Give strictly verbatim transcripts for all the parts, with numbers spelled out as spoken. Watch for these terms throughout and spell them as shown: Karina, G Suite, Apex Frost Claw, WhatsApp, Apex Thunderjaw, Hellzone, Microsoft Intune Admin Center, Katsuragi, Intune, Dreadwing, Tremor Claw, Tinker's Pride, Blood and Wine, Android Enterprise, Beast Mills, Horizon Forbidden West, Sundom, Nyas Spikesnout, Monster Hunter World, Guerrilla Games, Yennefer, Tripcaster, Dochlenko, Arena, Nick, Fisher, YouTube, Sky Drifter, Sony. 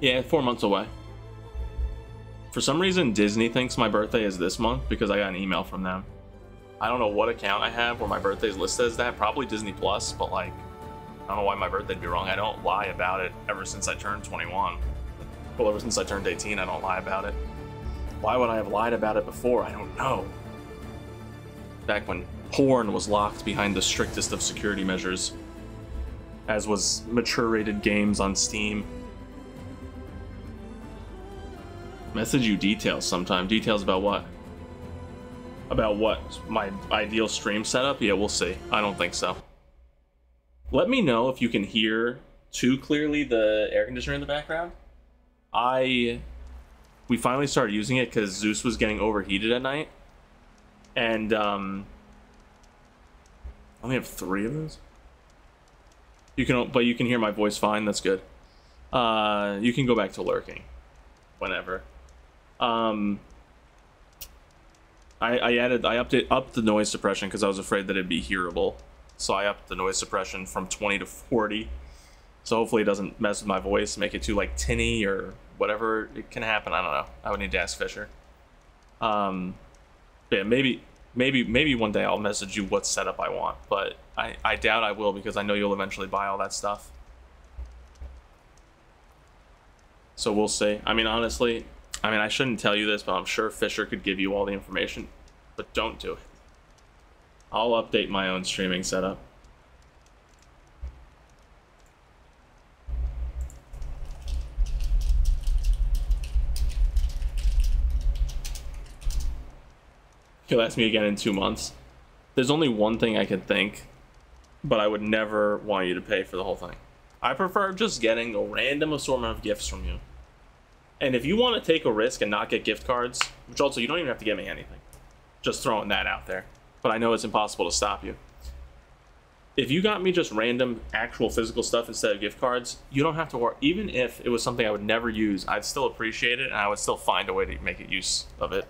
Yeah, four months away. For some reason, Disney thinks my birthday is this month because I got an email from them. I don't know what account I have where my birthday's listed as that. Probably Disney Plus, but like, I don't know why my birthday'd be wrong. I don't lie about it ever since I turned twenty-one. Well, ever since I turned eighteen, I don't lie about it. Why would I have lied about it before? I don't know. Back when porn was locked behind the strictest of security measures, as was mature-rated games on Steam. Message you details sometime. Details about what? About what? My ideal stream setup? Yeah, we'll see. I don't think so. Let me know if you can hear too clearly the air conditioner in the background. I... We finally started using it because Zeus was getting overheated at night. And, um... I only have three of those. You can, but you can hear my voice fine. That's good. Uh, you can go back to lurking whenever. Um, I, I added, I upped it, upped the noise suppression because I was afraid that it'd be hearable. So I upped the noise suppression from twenty to forty. So hopefully it doesn't mess with my voice, make it too like tinny or whatever. It can happen. I don't know. I would need to ask Fisher. Um, yeah, maybe, maybe, maybe one day I'll message you what setup I want, but I, I doubt I will because I know you'll eventually buy all that stuff. So we'll see. I mean, honestly, I mean, I shouldn't tell you this, but I'm sure Fisher could give you all the information, but don't do it. I'll update my own streaming setup. He'll ask me again in two months. There's only one thing I could think, but I would never want you to pay for the whole thing. I prefer just getting a random assortment of gifts from you. And if you want to take a risk and not get gift cards, which also you don't even have to give me anything, just throwing that out there, but I know it's impossible to stop you. If you got me just random actual physical stuff instead of gift cards, you don't have to worry. Even if it was something I would never use, I'd still appreciate it and I would still find a way to make use of it.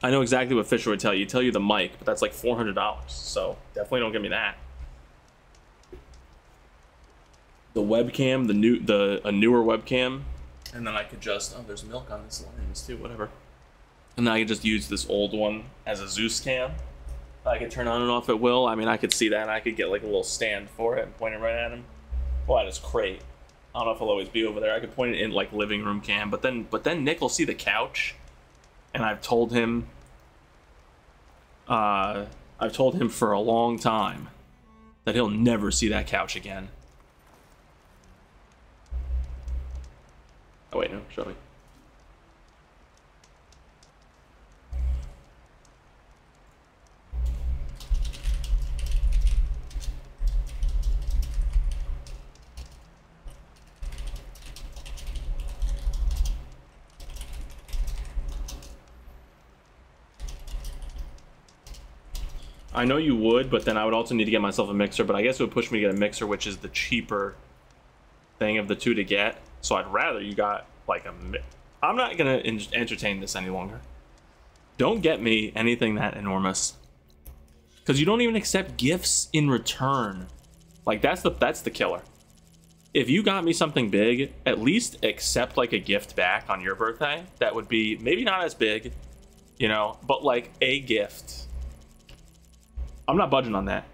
I know exactly what Fisher would tell you. He'd tell you the mic, but that's like four hundred dollars, so definitely don't give me that. The webcam, the new, the a newer webcam, and then I could just, oh, there's milk on this lens too, whatever. And then I could just use this old one as a Zeus cam. I could turn on and off at will. I mean, I could see that, and I could get like a little stand for it and point it right at him. Well, that is great. I don't know if I'll always be over there. I could point it in like living room cam, but then, but then Nick will see the couch, and I've told him, uh, I've told him for a long time that he'll never see that couch again. Oh wait, no, show me. I know you would, but then I would also need to get myself a mixer, but I guess it would push me to get a mixer, which is the cheaper thing of the two to get. So I'd rather you got like a mi- I'm not gonna entertain this any longer. Don't get me anything that enormous, because you don't even accept gifts in return. Like that's the that's the killer. If you got me something big, at least accept like a gift back on your birthday. That would be maybe not as big, you know, but like a gift. I'm not budging on that.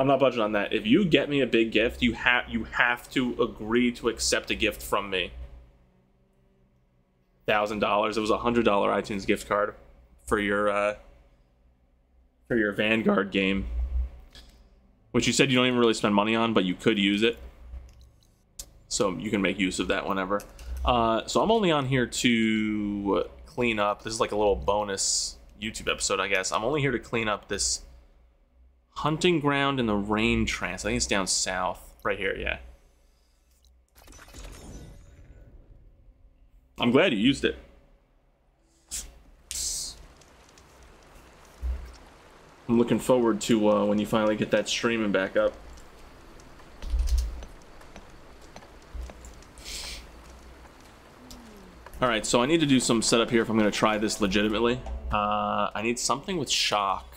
I'm not budging on that. If you get me a big gift, you have you have to agree to accept a gift from me. a thousand dollars. It was a one hundred dollar iTunes gift card for your uh, for your Vanguard game, which you said you don't even really spend money on, but you could use it. So you can make use of that whenever. Uh, so I'm only on here to clean up. This is like a little bonus YouTube episode, I guess. I'm only here to clean up this hunting ground in the rain trance. I think it's down south. Right here, yeah. I'm glad you used it. I'm looking forward to uh, when you finally get that streaming back up. Alright, so I need to do some setup here if I'm going to try this legitimately. Uh, I need something with shock.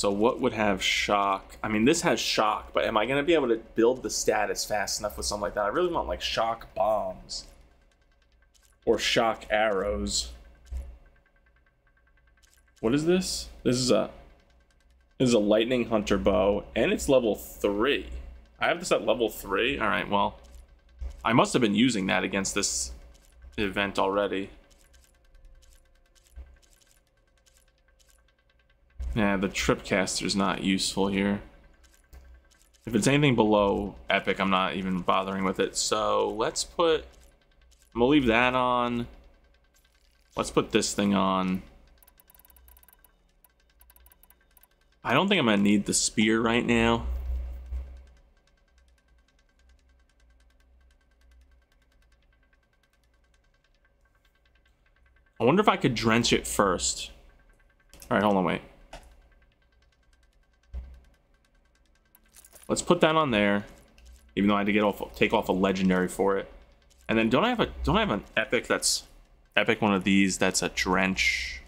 So what would have shock? I mean, this has shock, but am I gonna be able to build the status fast enough with something like that? I really want like shock bombs or shock arrows. What is this? This is a this is a lightning hunter bow, and it's level three. I have this at level three. All right, well, I must have been using that against this event already. Yeah, the Tripcaster is not useful here. If it's anything below epic, I'm not even bothering with it. So let's put... I'm gonna leave that on. Let's put this thing on. I don't think I'm gonna need the spear right now. I wonder if I could drench it first. All right, hold on, wait. Let's put that on there, even though I had to get off, take off a legendary for it. And then don't I have a don't I have an epic that's epic one of these that's a drench?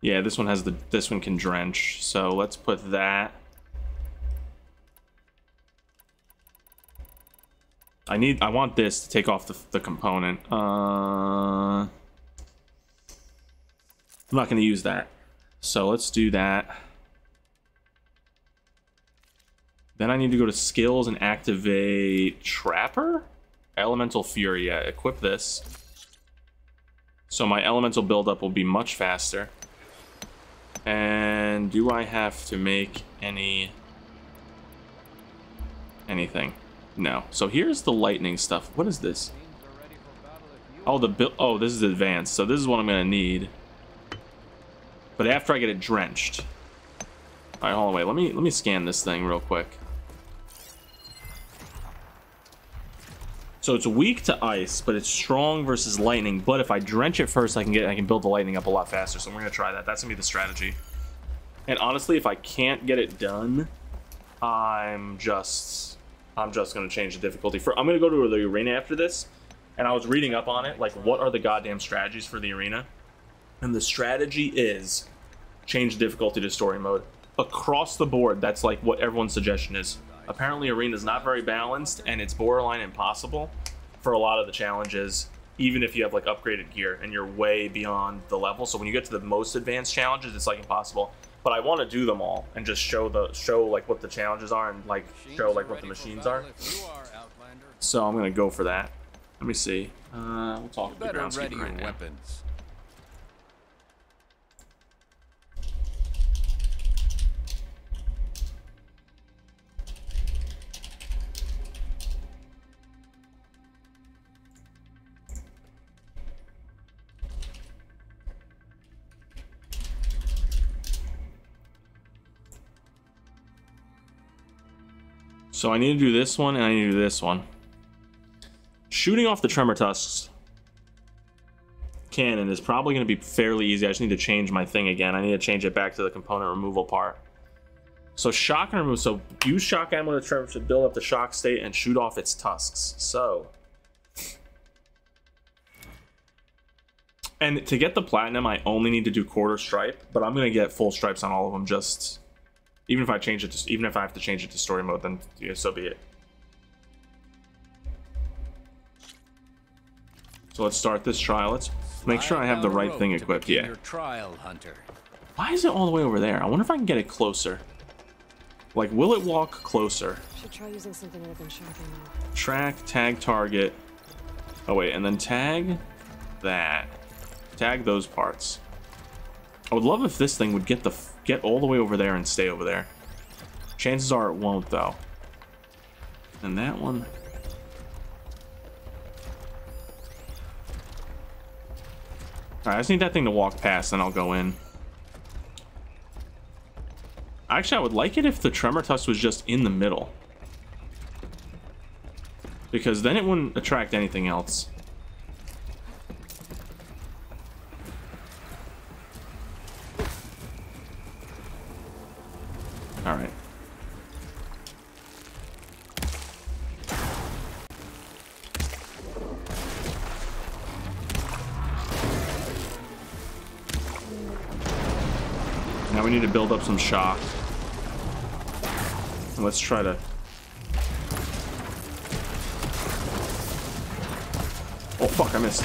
Yeah, this one has the this one can drench. So let's put that. I need I want this to take off the the component. Uh, I'm not going to use that. So let's do that. Then I need to go to skills and activate Trapper? Elemental Fury, yeah, equip this. So my elemental buildup will be much faster. And do I have to make any... anything? No. So here's the lightning stuff. What is this? Oh, the build. Oh, this is advanced. So this is what I'm gonna need. But after I get it drenched. All right, hold on, wait, let me, let me scan this thing real quick. So it's weak to ice, but it's strong versus lightning. But if I drench it first, I can get I can build the lightning up a lot faster. So we're gonna try that. That's gonna be the strategy. And honestly, if I can't get it done, I'm just I'm just gonna change the difficulty. For I'm gonna go to the arena after this. And I was reading up on it, like what are the goddamn strategies for the arena? And the strategy is change the difficulty to story mode. Across the board, that's like what everyone's suggestion is. Apparently, Arena's not very balanced, and it's borderline impossible for a lot of the challenges, even if you have like upgraded gear and you're way beyond the level. So when you get to the most advanced challenges, it's like impossible. But I want to do them all and just show the show like what the challenges are and like show like what the machines are. So I'm gonna go for that. Let me see. Uh, we'll talk to the groundskeeper right now. So I need to do this one, and I need to do this one. Shooting off the Tremor Tusks cannon is probably going to be fairly easy. I just need to change my thing again. I need to change it back to the component removal part. So shock and remove. So use shock ammo to Tremor to build up the shock state and shoot off its tusks. So. And to get the platinum, I only need to do quarter stripe, but I'm going to get full stripes on all of them just... Even if I change it to, even if I have to change it to story mode, then yeah, so be it. So let's start this trial. Let's make sure I have the right thing equipped. Yeah. Trial hunter. Why is it all the way over there? I wonder if I can get it closer. Like, will it walk closer? Should try using something other than shocking now. Track, tag, target. Oh wait, and then tag that. Tag those parts. I would love if this thing would get the get all the way over there and stay over there. Chances are it won't, though. And that one. Alright, I just need that thing to walk past, and I'll go in. Actually, I would like it if the Tremor Tusk was just in the middle. Because then it wouldn't attract anything else. All right. Now we we need to build up some shock. And let's try to... Oh, fuck, I missed.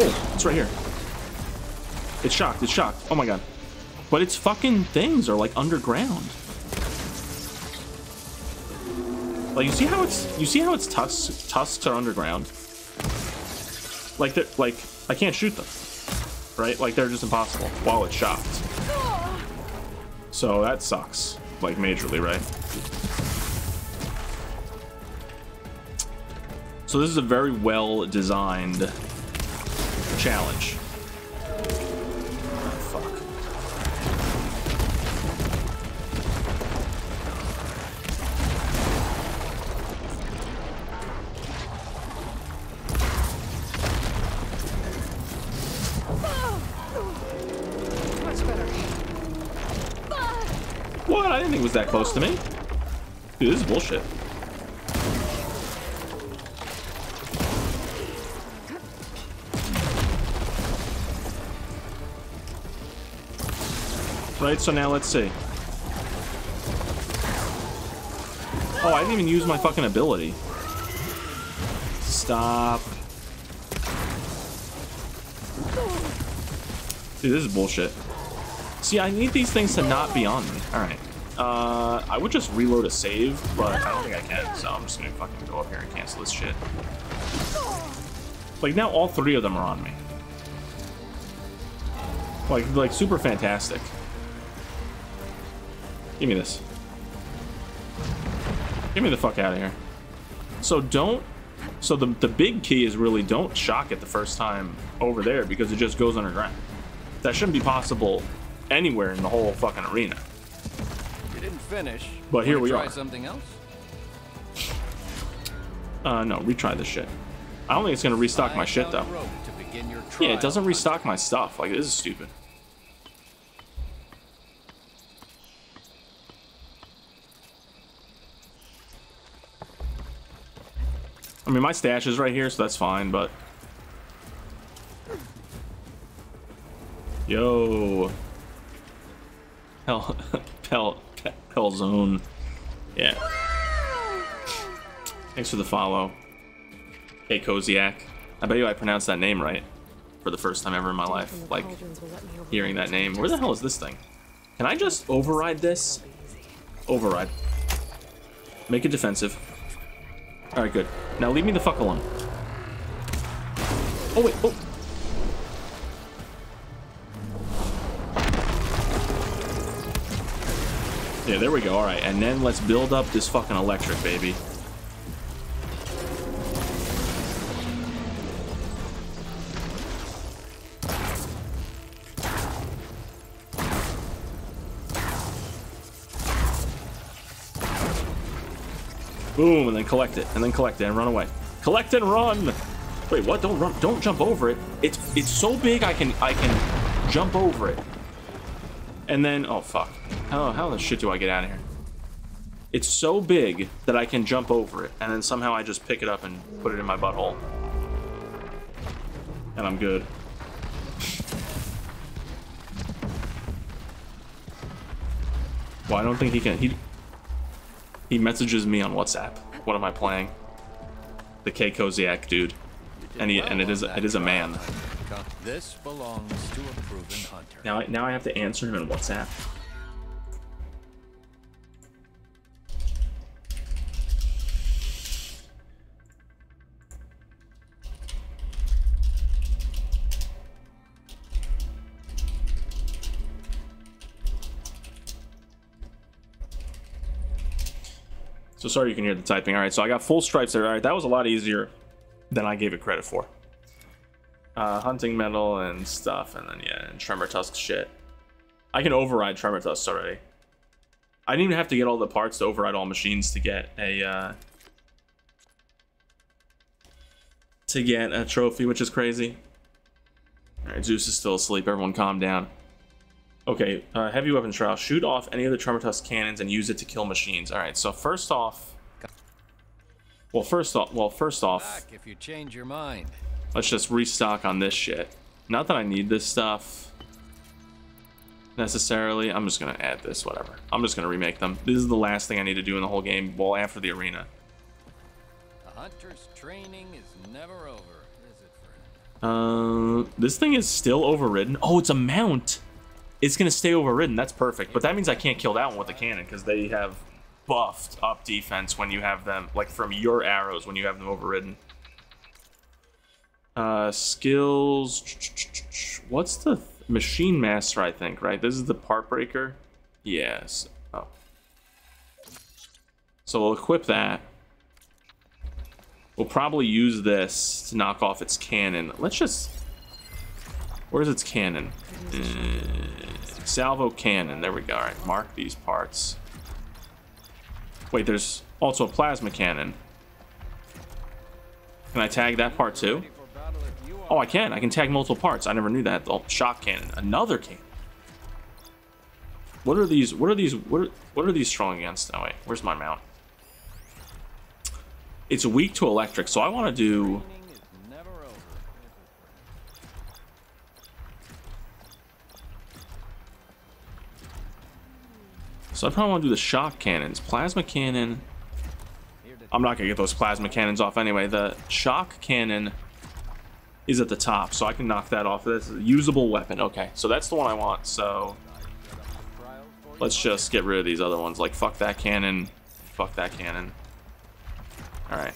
Oh, it's right here. It's shocked, it's shocked. Oh my god. But its fucking things are like underground. Like, you see how it's, you see how its tusks, tusks are underground? Like, they're, like, I can't shoot them, right? Like, they're just impossible while it's shocked. So that sucks, like, majorly, right? So this is a very well-designed challenge. Was that close to me? Dude, this is bullshit. Right, so now let's see. Oh, I didn't even use my fucking ability. Stop. Dude, this is bullshit. See, I need these things to not be on me. Alright. Uh, I would just reload a save, but I don't think I can, so I'm just gonna fucking go up here and cancel this shit. Like, now all three of them are on me. Like, like, super fantastic. Give me this. Get me the fuck out of here. So don't... So the, the big key is really don't shock it the first time over there, because it just goes underground. That shouldn't be possible anywhere in the whole fucking arena. Finish, but here we try are. Something else? Uh, no, retry this shit. I don't think it's gonna restock my shit though. Yeah, it doesn't restock my stuff. Like, this is stupid. I mean, my stash is right here, so that's fine. But yo, hell, hell. Hellzone. Yeah. Thanks for the follow. Hey, Koziak. I bet you I pronounced that name right for the first time ever in my life. Like, hearing that name. Where the hell is this thing? Can I just override this? Override. Make it defensive. Alright, good. Now leave me the fuck alone. Oh, wait. Oh. Yeah, there we go. All right, and then let's build up this fucking electric, baby. Boom, and then collect it, and then collect it, and run away. Collect and run. Wait, what? Don't run. Don't jump over it. It's it's so big I can I can jump over it. And then, oh fuck. How, how the shit do I get out of here? It's so big that I can jump over it, and then somehow I just pick it up and put it in my butthole. And I'm good. Well, I don't think he can. He, he messages me on WhatsApp. What am I playing? The K Koziak dude. And, he, and it is it is a man. This belongs to a proven hunter. Now, now I have to answer him in WhatsApp. So sorry you can hear the typing. All right, so I got full stripes there. All right, that was a lot easier than I gave it credit for. Uh, hunting metal and stuff, and then yeah, and Tremor Tusk shit. I can override Tremor Tusk already. I didn't even have to get all the parts to override all machines to get a uh, to get a trophy, which is crazy. All right, Zeus is still asleep. Everyone, calm down. Okay, uh, heavy weapon trial. Shoot off any of the Tremor Tusk cannons and use it to kill machines. All right, so first off, Well, first off, well, first off, if you change your mind, let's just restock on this shit. Not that I need this stuff necessarily. I'm just gonna add this, whatever. I'm just gonna remake them. This is the last thing I need to do in the whole game. Well, after the arena. The hunter's training is never over, is it, friend? Uh, this thing is still overridden. Oh, it's a mount. It's gonna stay overridden. That's perfect. But that means I can't kill that one with a cannon because they have buffed up defense when you have them, like from your arrows when you have them overridden. Uh, skills. What's the th machine master? I think, right? This is the part breaker. Yes. Oh. So we'll equip that. We'll probably use this to knock off its cannon. Let's just. Where's its cannon? Uh, salvo cannon. There we go. All right. Mark these parts. Wait, there's also a plasma cannon. Can I tag that part too? Oh, I can. I can tag multiple parts. I never knew that. Oh, shock cannon. Another cannon. What are these? What are these? What are, what are these strong against? Oh, wait. Where's my mount? It's weak to electric, so I want to do... So I probably want to do the shock cannons. Plasma cannon. I'm not going to get those plasma cannons off anyway. The shock cannon is at the top, so I can knock that off. That's a usable weapon. Okay, so that's the one I want. So let's just get rid of these other ones. Like, fuck that cannon. Fuck that cannon. All right.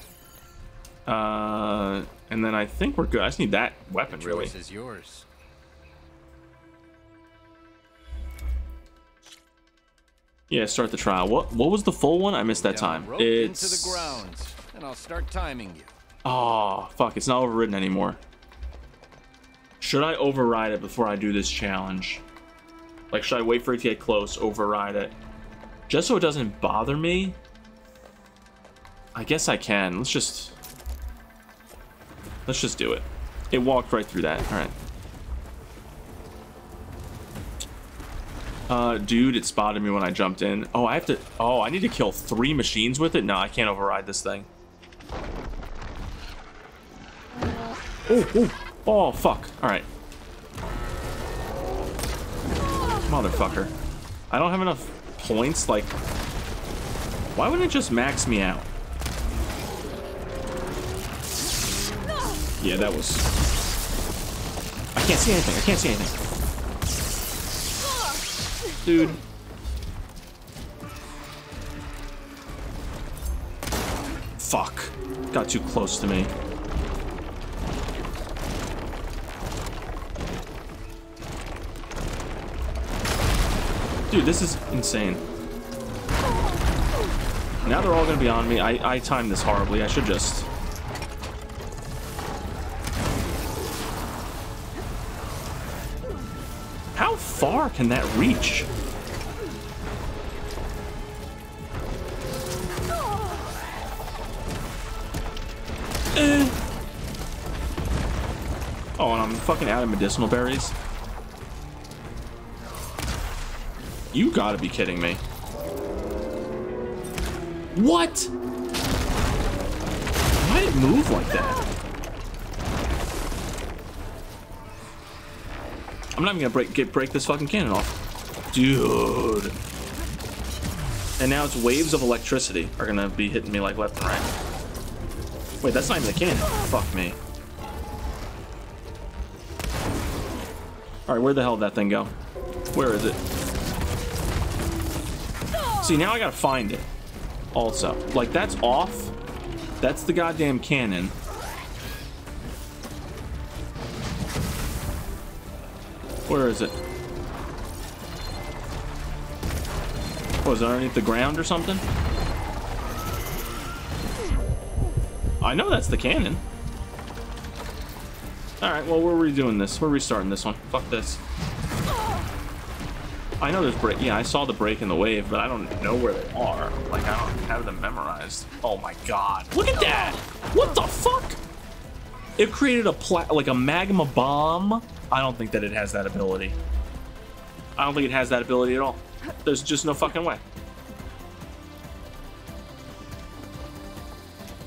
Uh, and then I think we're good. I just need that weapon, really. This is yours. Yeah, start the trial. What what was the full one? I missed that time. It's into the grounds, and I'll start timing you. Oh, fuck, it's not overridden anymore. Should I override it before I do this challenge? Like, should I wait for it to get close, override it? Just so it doesn't bother me? I guess I can. Let's just Let's just do it. It walked right through that. All right. Uh, dude, it spotted me when I jumped in. Oh, I have to... Oh, I need to kill three machines with it? No, I can't override this thing. Oh, oh, oh, fuck. All right. Motherfucker. I don't have enough points, like... Why wouldn't it just max me out? Yeah, that was... I can't see anything. I can't see anything. Dude. Fuck. Got too close to me. Dude, this is insane. Now they're all gonna be on me. I, I timed this horribly. I should just... How far can that reach? Eh. Oh, and I'm fucking out of medicinal berries. You gotta be kidding me. What? Why did it move like that? I'm not even gonna break get break this fucking cannon off, dude. And now it's waves of electricity are gonna be hitting me like left and right. Wait, that's not even a cannon. Fuck me. All right, where the hell did that thing go? Where is it? See, now I gotta find it. Also, like that's off. That's the goddamn cannon. Where is it? Oh, is it underneath the ground or something? I know that's the cannon. Alright, well, we're redoing this. We're restarting this one. Fuck this. I know there's break. Yeah, I saw the break in the wave, but I don't know where they are. Like, I don't have them memorized. Oh my god. Look at that! What the fuck? It created a pla like a magma bomb. I don't think that it has that ability. I don't think it has that ability at all. There's just no fucking way.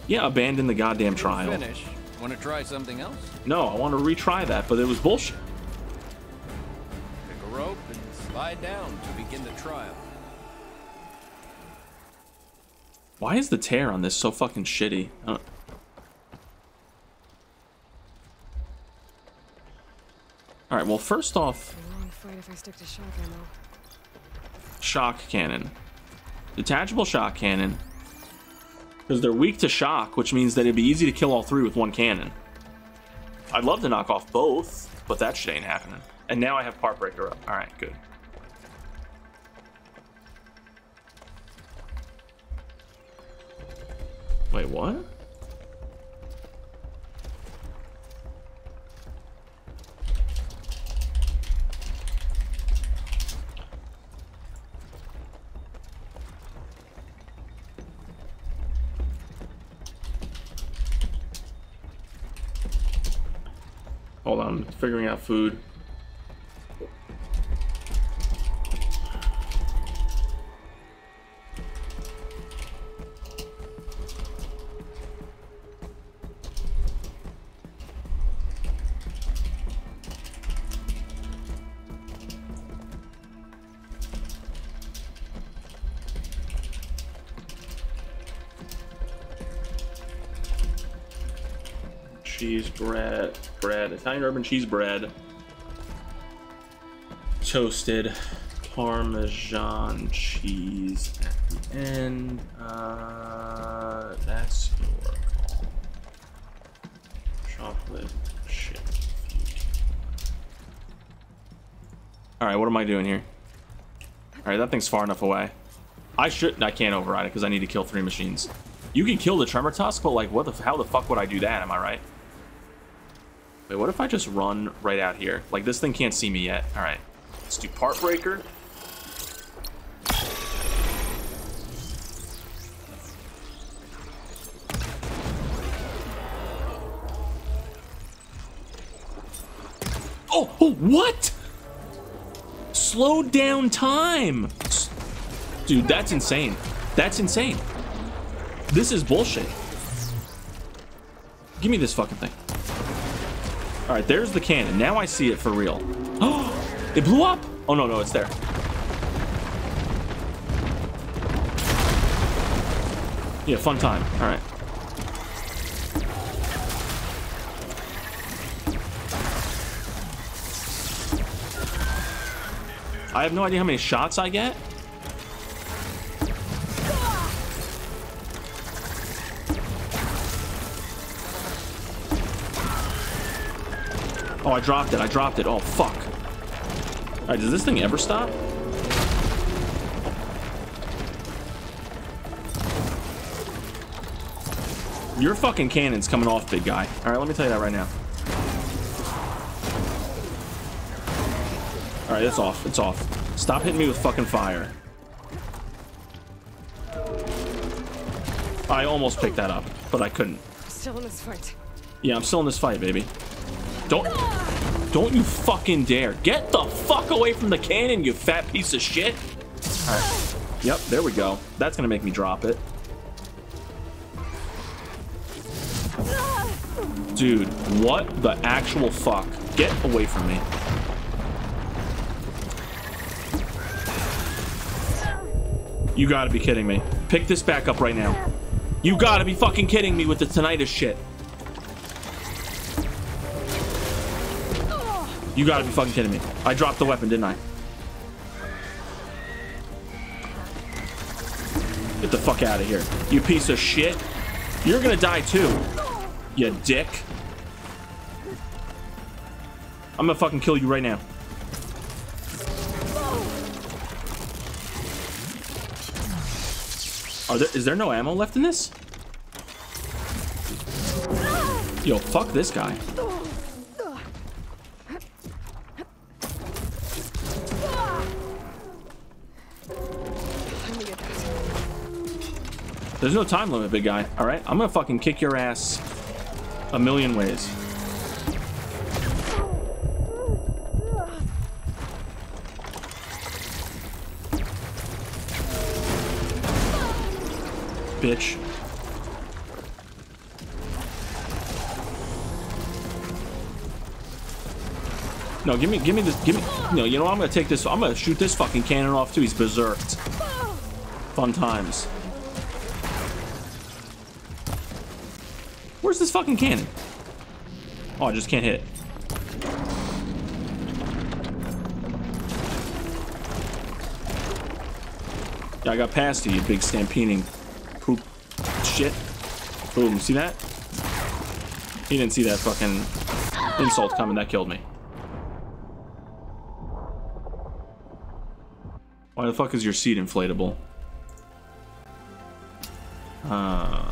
Yeah, abandon the goddamn trial. Finish. Want to try something else? No, I want to retry that, but it was bullshit. Pick a rope and slide down to begin the trial. Why is the tear on this so fucking shitty? I don't... All right. Well, first off, I'm afraid if I stick to shock ammo. Shock cannon, detachable shock cannon, because they're weak to shock, which means that it'd be easy to kill all three with one cannon. I'd love to knock off both, but that shit ain't happening. And now I have Part Breaker up. All right, good. Wait, what? Hold on, I'm figuring out food. Cheese, bread, bread, Italian urban cheese bread, toasted Parmesan cheese at the end. Uh, that's your call. Chocolate chip. All right, what am I doing here? All right, that thing's far enough away. I should, I can't override it because I need to kill three machines. You can kill the Tremor Tusk, but like, what the, how the fuck would I do that? Am I right? Wait, what if I just run right out here? Like, this thing can't see me yet. All right, let's do Part Breaker. Oh, oh, what? Slow down time. Dude, that's insane. That's insane. This is bullshit. Give me this fucking thing. All right, there's the cannon. Now I see it for real. Oh, it blew up. Oh, no, no, it's there. Yeah, fun time. All right. I have no idea how many shots I get. Oh, I dropped it. I dropped it. Oh, fuck. All right, does this thing ever stop? Your fucking cannon's coming off, big guy. All right, let me tell you that right now. All right, it's off. It's off. Stop hitting me with fucking fire. I almost picked that up, but I couldn't. Still in this fight. Yeah, I'm still in this fight, baby. Don't, don't you fucking dare. Get the fuck away from the cannon, you fat piece of shit. All right. Yep, there we go. That's going to make me drop it. Dude, what the actual fuck? Get away from me. You got to be kidding me. Pick this back up right now. You got to be fucking kidding me with the tinnitus shit. You gotta be fucking kidding me. I dropped the weapon, didn't I? Get the fuck out of here. You piece of shit. You're gonna die too, you dick. I'm gonna fucking kill you right now. Are there, is there no ammo left in this? Yo, fuck this guy. There's no time limit, big guy. All right, I'm gonna fucking kick your ass a million ways. Bitch. No, give me, give me this, give me. No, you know what? I'm gonna take this. I'm gonna shoot this fucking cannon off too. He's berserked. Fun times. Where's this fucking cannon? Oh, I just can't hit it. Yeah, I got past you, you big stampeding poop shit. Boom, see that? He didn't see that fucking insult coming. That killed me. Why the fuck is your seat inflatable? Uh...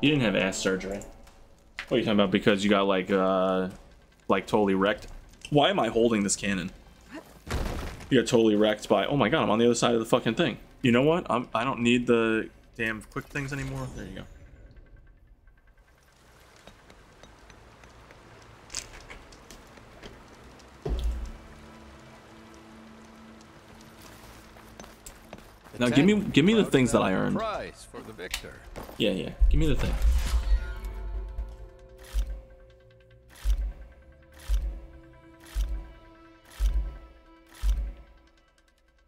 You didn't have ass surgery. What are you talking about? Because you got like, uh, like totally wrecked. Why am I holding this cannon? You got totally wrecked by. Oh my god, I'm on the other side of the fucking thing. You know what? I'm. I don't need the damn quick things anymore. There you go. Now give me give me the things that I earned. Prize for the victor. Yeah, yeah. Give me the thing.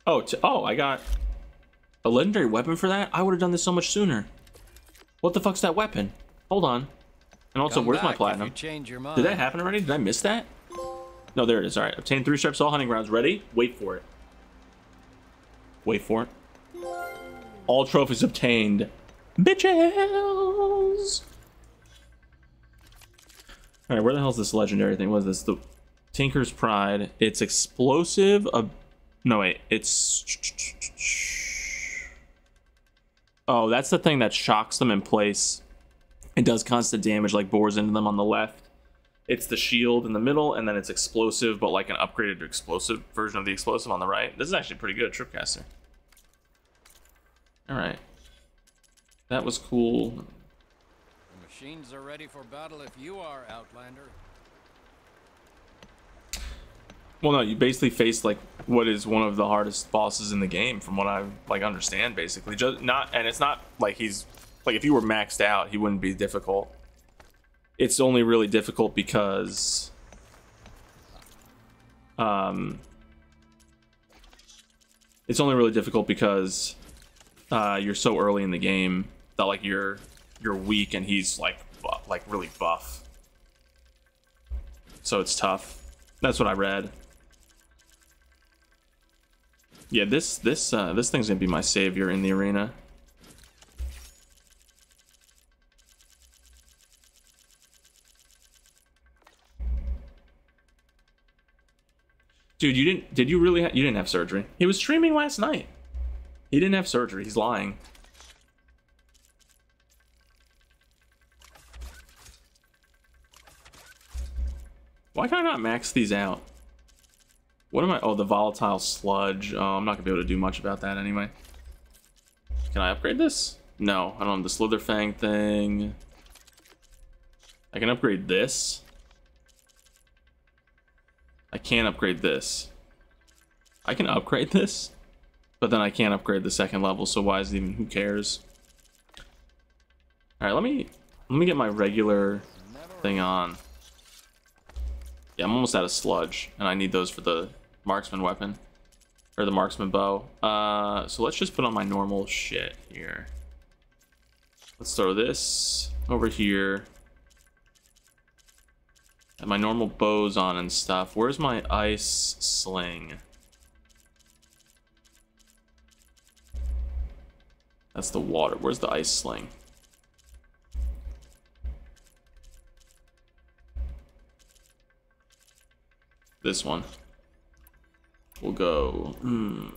Oh, t oh, I got a legendary weapon for that? I would have done this so much sooner. What the fuck's that weapon? Hold on. And also, where's my platinum? Did that happen already? Did I miss that? No, there it is. All right. Obtain three strips, all hunting grounds. Ready? Wait for it. Wait for it. All trophies obtained. Bitches! Alright, where the hell's this legendary thing? What is this? The Tinker's Pride. It's explosive. Ab no, wait. It's... Oh, that's the thing that shocks them in place. It does constant damage, like bores into them on the left. It's the shield in the middle, and then it's explosive, but like an upgraded explosive version of the explosive on the right. This is actually pretty good, Tripcaster. Alright. That was cool. The machines are ready for battle if you are, Outlander. Well, no, you basically faced like what is one of the hardest bosses in the game, from what I like understand. Basically, just not, and it's not like he's like if you were maxed out, he wouldn't be difficult. It's only really difficult because, um, it's only really difficult because uh, you're so early in the game. That like you're you're weak and he's like buff, like really buff, so it's tough. That's what I read. Yeah, this this uh, this thing's gonna be my savior in the arena. Dude, you didn't? Did you really? Ha you didn't have surgery? He was streaming last night. He didn't have surgery. He's lying. Why can I not max these out? What am I? Oh, the volatile sludge. Oh, I'm not gonna be able to do much about that anyway. Can I upgrade this? No, I don't have the Slitherfang thing. I can upgrade this. I can't upgrade this. I can upgrade this, but then I can't upgrade the second level. So why is it even? Who cares? All right, let me let me get my regular thing on. Yeah, I'm almost out of sludge, and I need those for the marksman weapon, or the marksman bow. Uh, so let's just put on my normal shit here. Let's throw this over here. And my normal bows on and stuff. Where's my ice sling? That's the water. Where's the ice sling? This one. We'll go mm,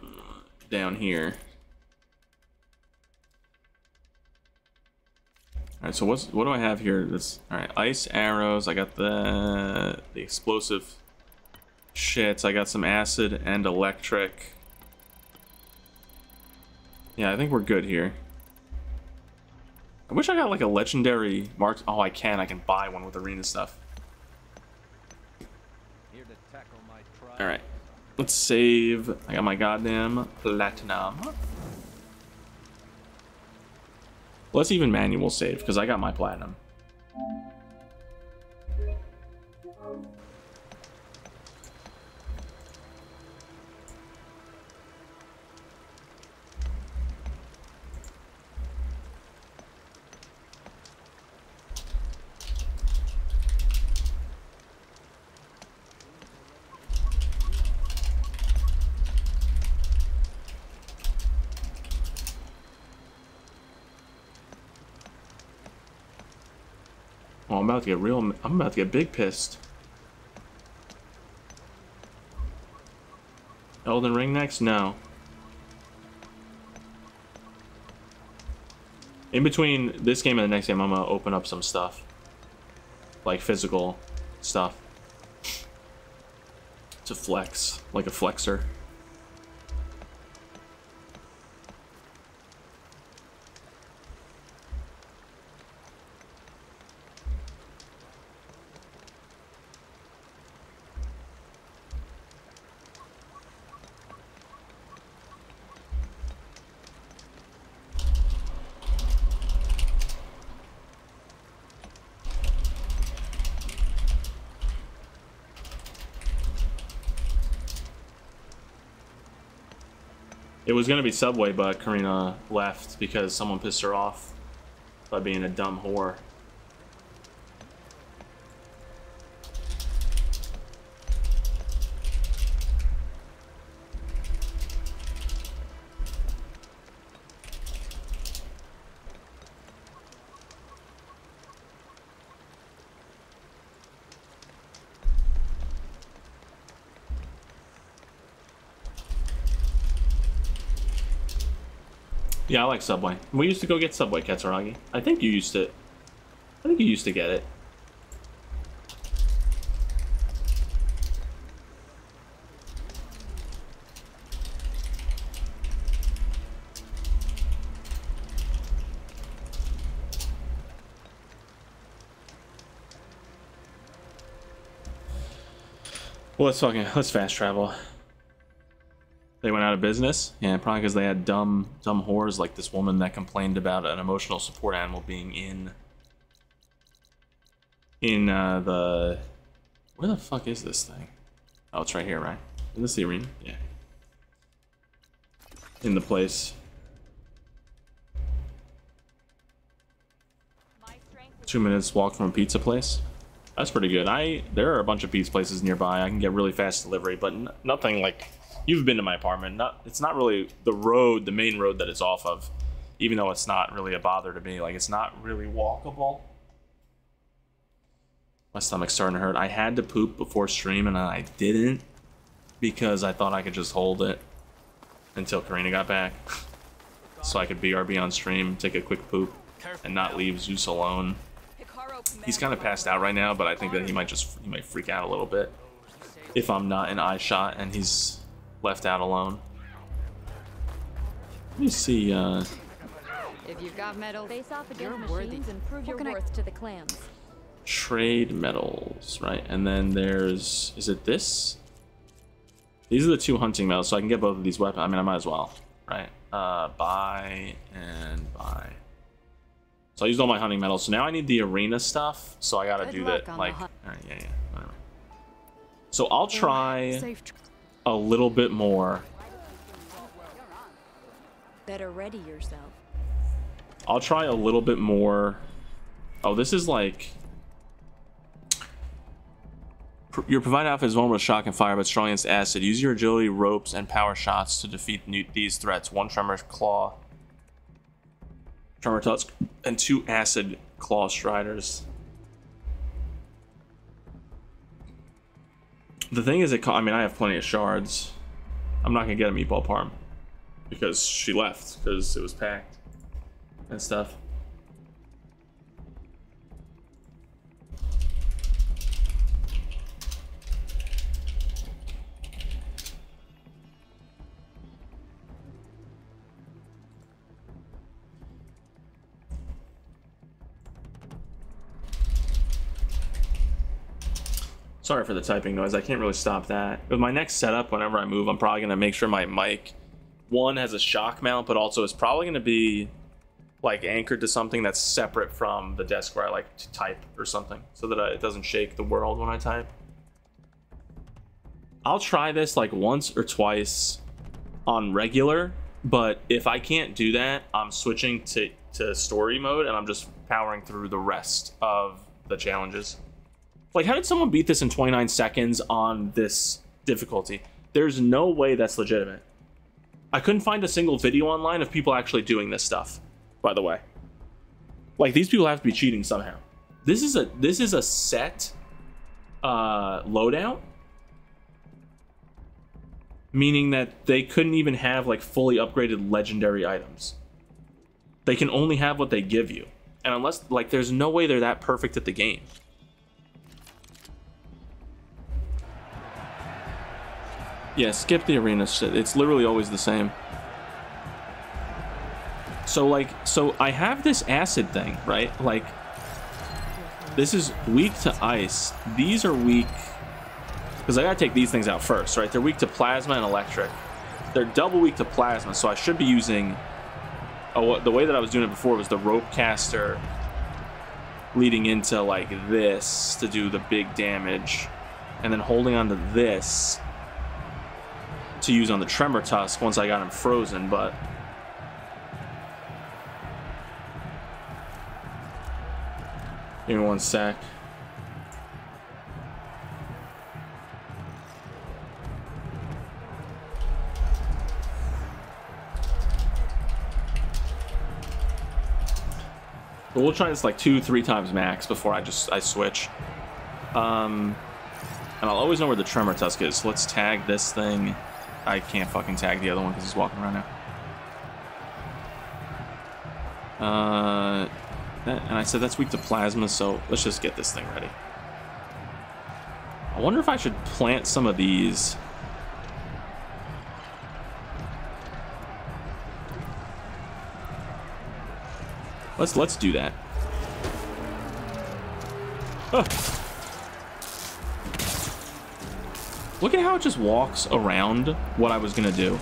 down here. All right, so what's what do I have here? This all right, ice arrows. I got the the explosive shits. I got some acid and electric. Yeah, I think we're good here. I wish I got like a legendary mark. Oh, I can. I can buy one with arena stuff. All right, let's save. I got my goddamn platinum. Let's even manual save because I got my platinum. Oh, I'm about to get real. I'm about to get big pissed. Elden Ring next? No. In between this game and the next game, I'm gonna open up some stuff. Like physical stuff. To flex. Like a flexor. It was gonna be Subway, but Karina left because someone pissed her off by being a dumb whore. Yeah, I like Subway. We used to go get Subway, Katsuragi. I think you used to... I think you used to get it. Well, let's fucking... Let's fast travel. They went out of business? Yeah, probably because they had dumb, dumb whores like this woman that complained about an emotional support animal being in... In, uh, the... Where the fuck is this thing? Oh, it's right here, right? Is this the arena? Yeah. In the place. Two minutes walk from a pizza place? That's pretty good. I... There are a bunch of pizza places nearby. I can get really fast delivery, but n nothing like... You've been to my apartment. Not, it's not really the road, the main road that it's off of, even though it's not really a bother to me. Like, it's not really walkable. My stomach's starting to hurt. I had to poop before stream, and I didn't because I thought I could just hold it until Karina got back. So I could B R B on stream, take a quick poop, and not leave Zeus alone. He's kind of passed out right now, but I think that he might just he might freak out a little bit if I'm not in eye shot and he's... left out alone. Let me see, uh... If you've got metal, face off against machines and prove your worth to the clans. Trade metals, right? And then there's... Is it this? These are the two hunting metals, so I can get both of these weapons. I mean, I might as well, right? Uh, buy and buy. So I used all my hunting metals, so now I need the arena stuff, so I gotta do that, like... Alright, yeah, yeah, whatever. So I'll try... a little bit more. Better ready yourself. I'll try a little bit more. Oh, this is like... Your provided outfit is vulnerable to shock and fire, but strong against acid. Use your agility, ropes, and power shots to defeat new these threats. One Tremor Claw, Tremor Tusk, and two Acid Claw Striders. The thing is, it, I mean, I have plenty of shards. I'm not going to get a meatball parm because she left because it was packed and stuff. Sorry for the typing noise. I can't really stop that. With my next setup, whenever I move, I'm probably going to make sure my mic, one, has a shock mount, but also it's probably going to be like anchored to something that's separate from the desk where I like to type or something, so that it doesn't shake the world when I type. I'll try this like once or twice on regular, but if I can't do that, I'm switching to, to story mode, and I'm just powering through the rest of the challenges. Like, how did someone beat this in twenty-nine seconds on this difficulty? There's no way that's legitimate. I couldn't find a single video online of people actually doing this stuff, by the way. Like, these people have to be cheating somehow. This is a this is a set uh, loadout, meaning that they couldn't even have like fully upgraded legendary items. They can only have what they give you, and unless like there's no way they're that perfect at the game. Yeah, skip the arena shit. It's literally always the same. So like, so I have this acid thing, right? Like, this is weak to ice. These are weak, because I gotta take these things out first, right? They're weak to plasma and electric. They're double weak to plasma, so I should be using, oh, the way that I was doing it before was the rope caster leading into like this to do the big damage, and then holding onto this to use on the Tremor Tusk once I got him frozen, but give me one sec. But we'll try this like two, three times max before I just I switch. Um, and I'll always know where the Tremor Tusk is. So let's tag this thing. I can't fucking tag the other one because he's walking around now. Uh, that, and I said that's weak to plasma, so let's just get this thing ready. I wonder if I should plant some of these. Let's let's do that. Oh. Look at how it just walks around what I was gonna do.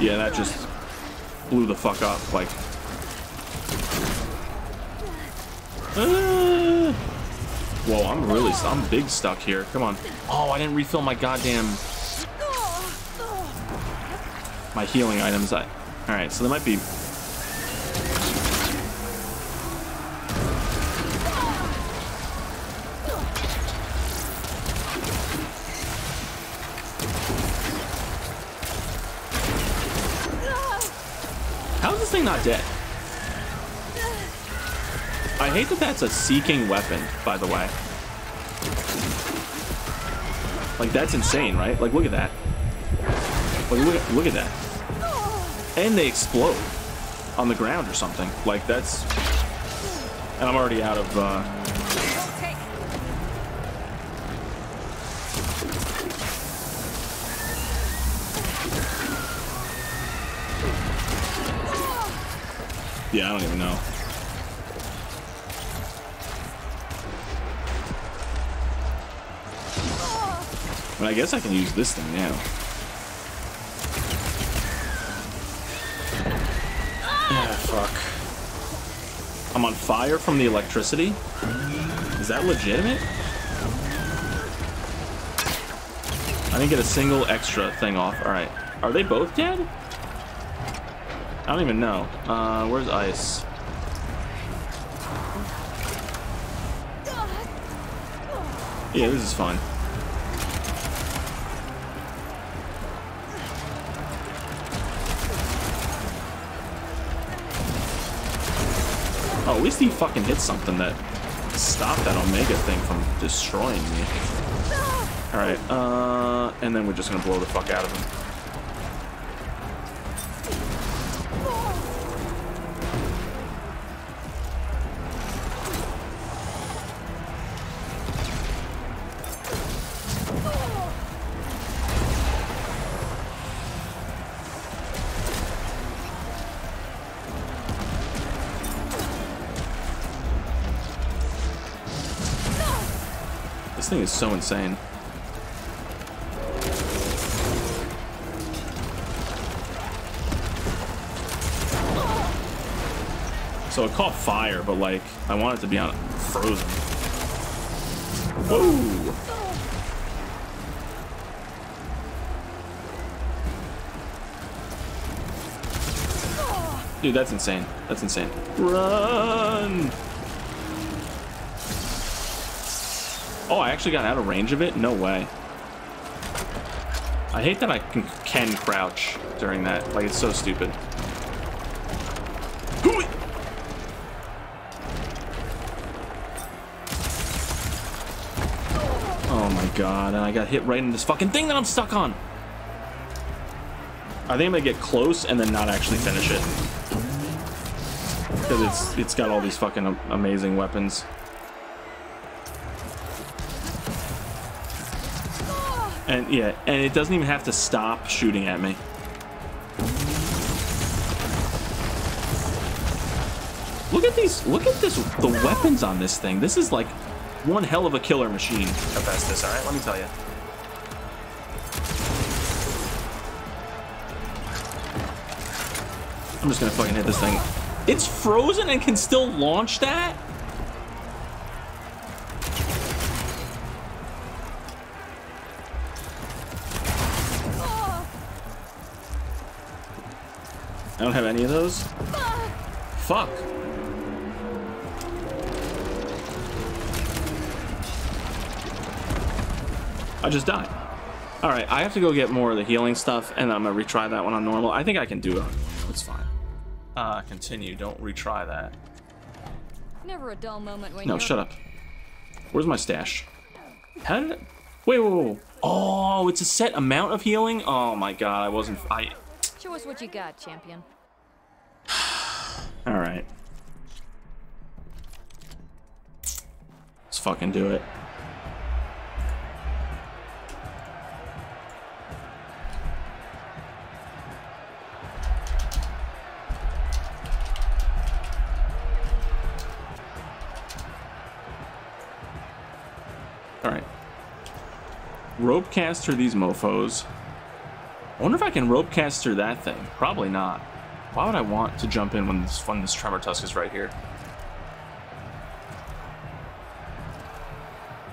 Yeah, that just blew the fuck up. Like, uh, whoa, I'm really, I'm big stuck here. Come on. Oh, I didn't refill my goddamn. My healing items. I, all right, so there might be. How is this thing not dead? I hate that that's a seeking weapon, by the way. Like, that's insane, right? Like, look at that. Like, look, look at that. And they explode on the ground or something. Like, that's... And I'm already out of... Uh... Yeah, I don't even know. But I guess I can use this thing now. Fuck. I'm on fire from the electricity? Is that legitimate? I didn't get a single extra thing off. Alright. Are they both dead? I don't even know. Uh, where's ice? Yeah, this is fun. Oh, at least he fucking hit something that stopped that Omega thing from destroying me. Alright, uh, and then we're just gonna blow the fuck out of him. thing is so insane. So it caught fire, but like I want it to be on frozen. Whoa! Dude, that's insane. That's insane. Run! Oh, I actually got out of range of it? No way. I hate that I can, can crouch during that. Like, it's so stupid. Oh my god, and I got hit right in this fucking thing that I'm stuck on. I think I'm gonna get close and then not actually finish it. Because it's, it's got all these fucking amazing weapons. And yeah, and it doesn't even have to stop shooting at me. Look at these, look at this, the weapons on this thing. This is like one hell of a killer machine. Hephaestus, all right, let me tell you. I'm just gonna fucking hit this thing. It's frozen and can still launch that? I don't have any of those. Fuck. I just died. All right, I have to go get more of the healing stuff, and I'm gonna retry that one on normal. I think I can do it. It's fine. Uh, continue. Don't retry that. Never a dull moment when. No, you're... shut up. Where's my stash? How did it? Wait, whoa, whoa. Oh, it's a set amount of healing. Oh my god, I wasn't. I. Show us what you got, champion. All right. Let's fucking do it. All right. Rope caster these mofos. I wonder if I can rope caster that thing. Probably not. Why would I want to jump in when this, when this Tremor Tusk is right here?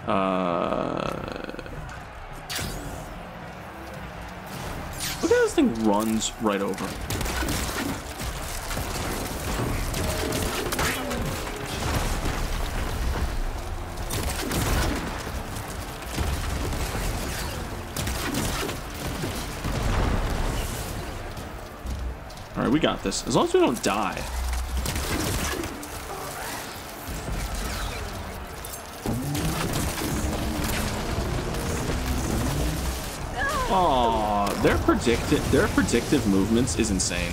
Uh, look how this thing runs right over. We got this. As long as we don't die. Aww, their predicted their predictive movements is insane.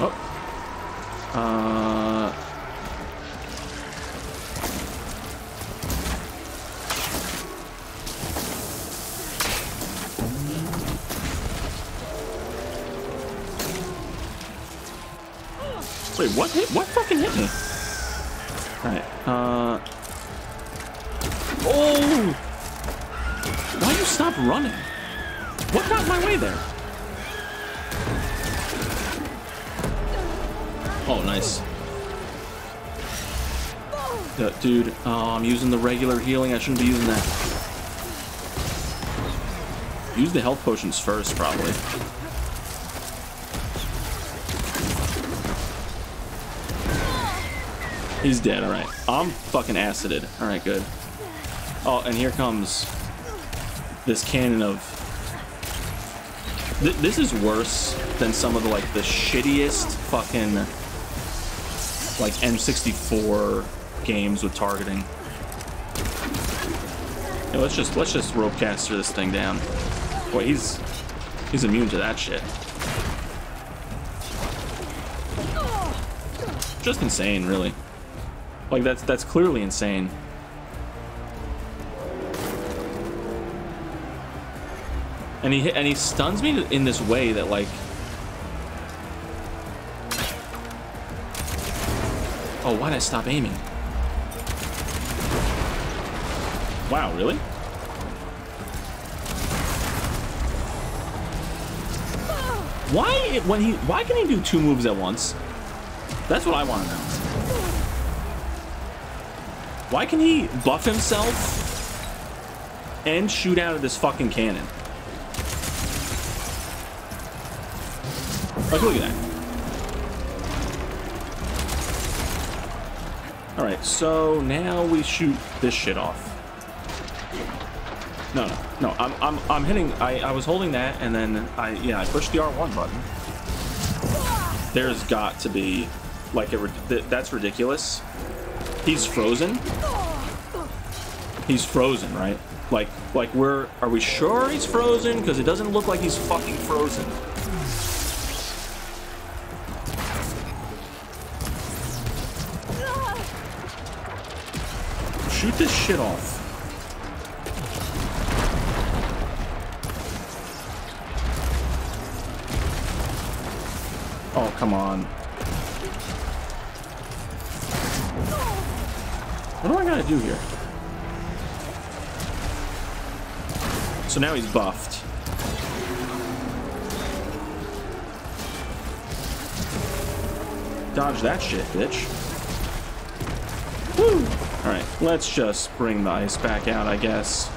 Oh. Uh Wait, what hit? What fucking hit me? Alright, uh... Oh! Why'd you stop running? What got my way there? Oh, nice. Yeah, dude, oh, I'm using the regular healing. I shouldn't be using that. Use the health potions first, probably. He's dead, all right. I'm fucking acided. All right, good. Oh, and here comes this cannon of... Th this is worse than some of the, like, the shittiest fucking, like, M sixty-four games with targeting. Yeah, let's just, let's just rope caster this thing down. Boy, he's, he's immune to that shit. Just insane, really. Like, that's, that's clearly insane. And he, and he stuns me in this way that, like... Oh, Oh, why did I stop aiming? Wow, really? Why when he why can he do two moves at once? That's what I want to know. Why can he buff himself and shoot out of this fucking cannon? Like, look at that. Alright, so now we shoot this shit off. No, no, no, I'm, I'm, I'm hitting, I, I was holding that, and then I, yeah, I pushed the R one button. There's got to be, like, a, that's ridiculous. He's frozen? He's frozen, right? Like, like, we're, are we sure he's frozen? Because it doesn't look like he's fucking frozen. Shoot this shit off. Oh, come on. What do I gotta do here? So now he's buffed. Dodge that shit, bitch. Woo! Alright, let's just bring the ice back out, I guess.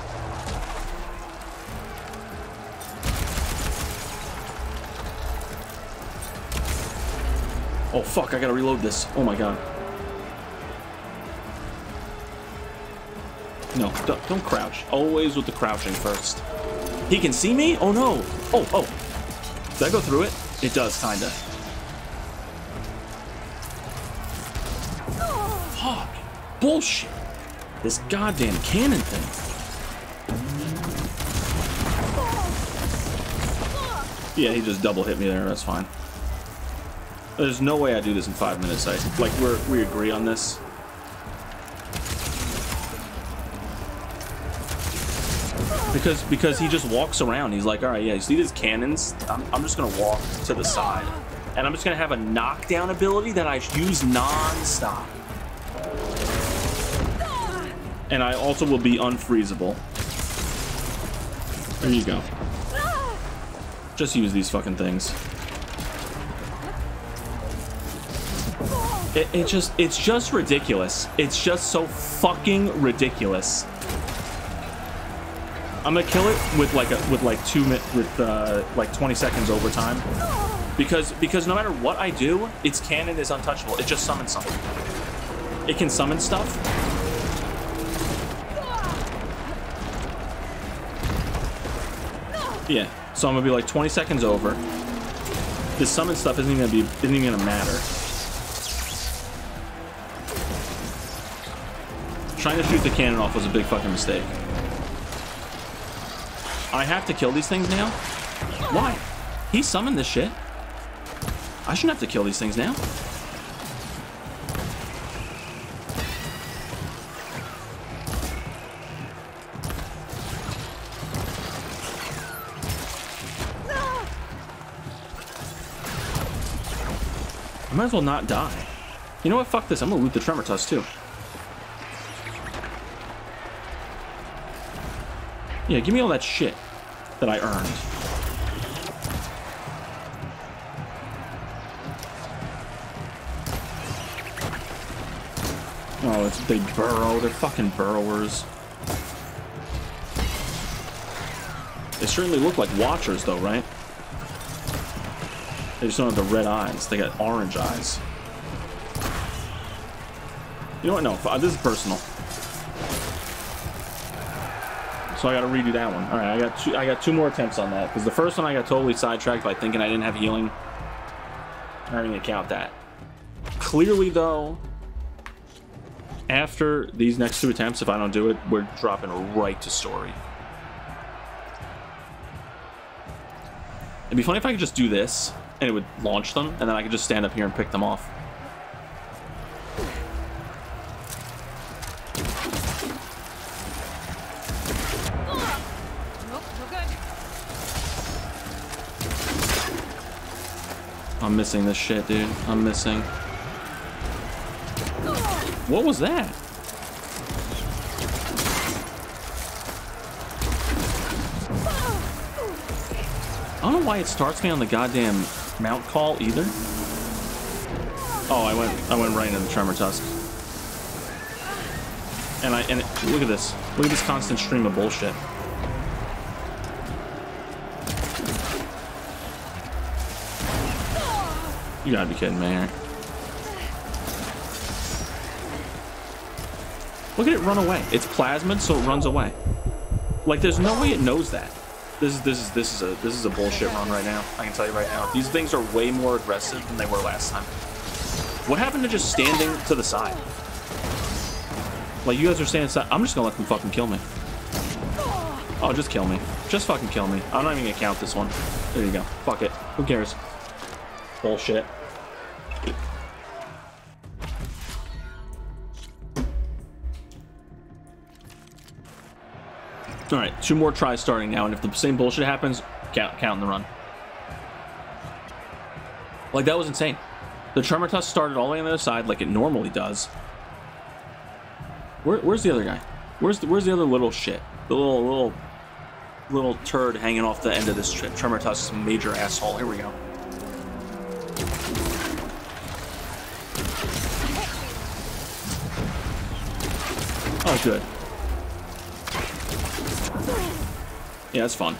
Oh fuck, I gotta reload this. Oh my god. No, don't, don't crouch. Always with the crouching first. He can see me? Oh no. Oh, oh. Did I go through it? It does, kinda. Fuck. Bullshit. This goddamn cannon thing. Yeah, he just double hit me there. That's fine. There's no way I do this in five minutes. I, like, we're, we agree on this. Because because he just walks around. He's like, all right, yeah, you see these cannons? I'm, I'm just going to walk to the side. And I'm just going to have a knockdown ability that I use non-stop. And I also will be unfreezable. There you go. Just use these fucking things. It, it just, it's just ridiculous. It's just so fucking ridiculous. I'm gonna kill it with like a, with like two minutes, with uh, like twenty seconds overtime. Because, because no matter what I do, its cannon is untouchable. It just summons something. It can summon stuff. Yeah, so I'm gonna be like twenty seconds over. This summon stuff isn't even gonna be, isn't even gonna matter. Trying to shoot the cannon off was a big fucking mistake. I have to kill these things now? Why? He summoned this shit. I shouldn't have to kill these things now. I might as well not die. You know what? Fuck this. I'm gonna loot the Tremor Tusk too. Yeah, give me all that shit that I earned. Oh, it's a big burrow. They're fucking burrowers. They certainly look like watchers, though, right? They just don't have the red eyes. They got orange eyes. You know what? No, this is personal. So I gotta redo that one. All right, I got two, I got two more attempts on that because the first one I got totally sidetracked by thinking I didn't have healing. I didn't even count that. Clearly, though, after these next two attempts, if I don't do it, we're dropping right to story. It'd be funny if I could just do this and it would launch them, and then I could just stand up here and pick them off. I'm missing this shit, dude. I'm missing. No. What was that? I don't know why it starts me on the goddamn mount call either. Oh, I went I went right into the Tremor Tusk. And I and it, look at this. Look at this constant stream of bullshit. You gotta be kidding me here. Look at it run away. It's plasmid, so it runs away. Like there's no way it knows that. This is this is this is a this is a bullshit run right now. I can tell you right now. These things are way more aggressive than they were last time. What happened to just standing to the side? Like you guys are standing side. I'm just gonna let them fucking kill me. Oh, just kill me. Just fucking kill me. I'm not even gonna count this one. There you go. Fuck it. Who cares? Bullshit. All right, two more tries starting now, and if the same bullshit happens, count, count in the run. Like that was insane. The Tremor Tusk started all the way on the other side, like it normally does. Where, where's the other guy? Where's the, where's the other little shit? The little little little turd hanging off the end of this Tremor Tusk's major asshole. Here we go. Oh, good. Yeah, that's fun.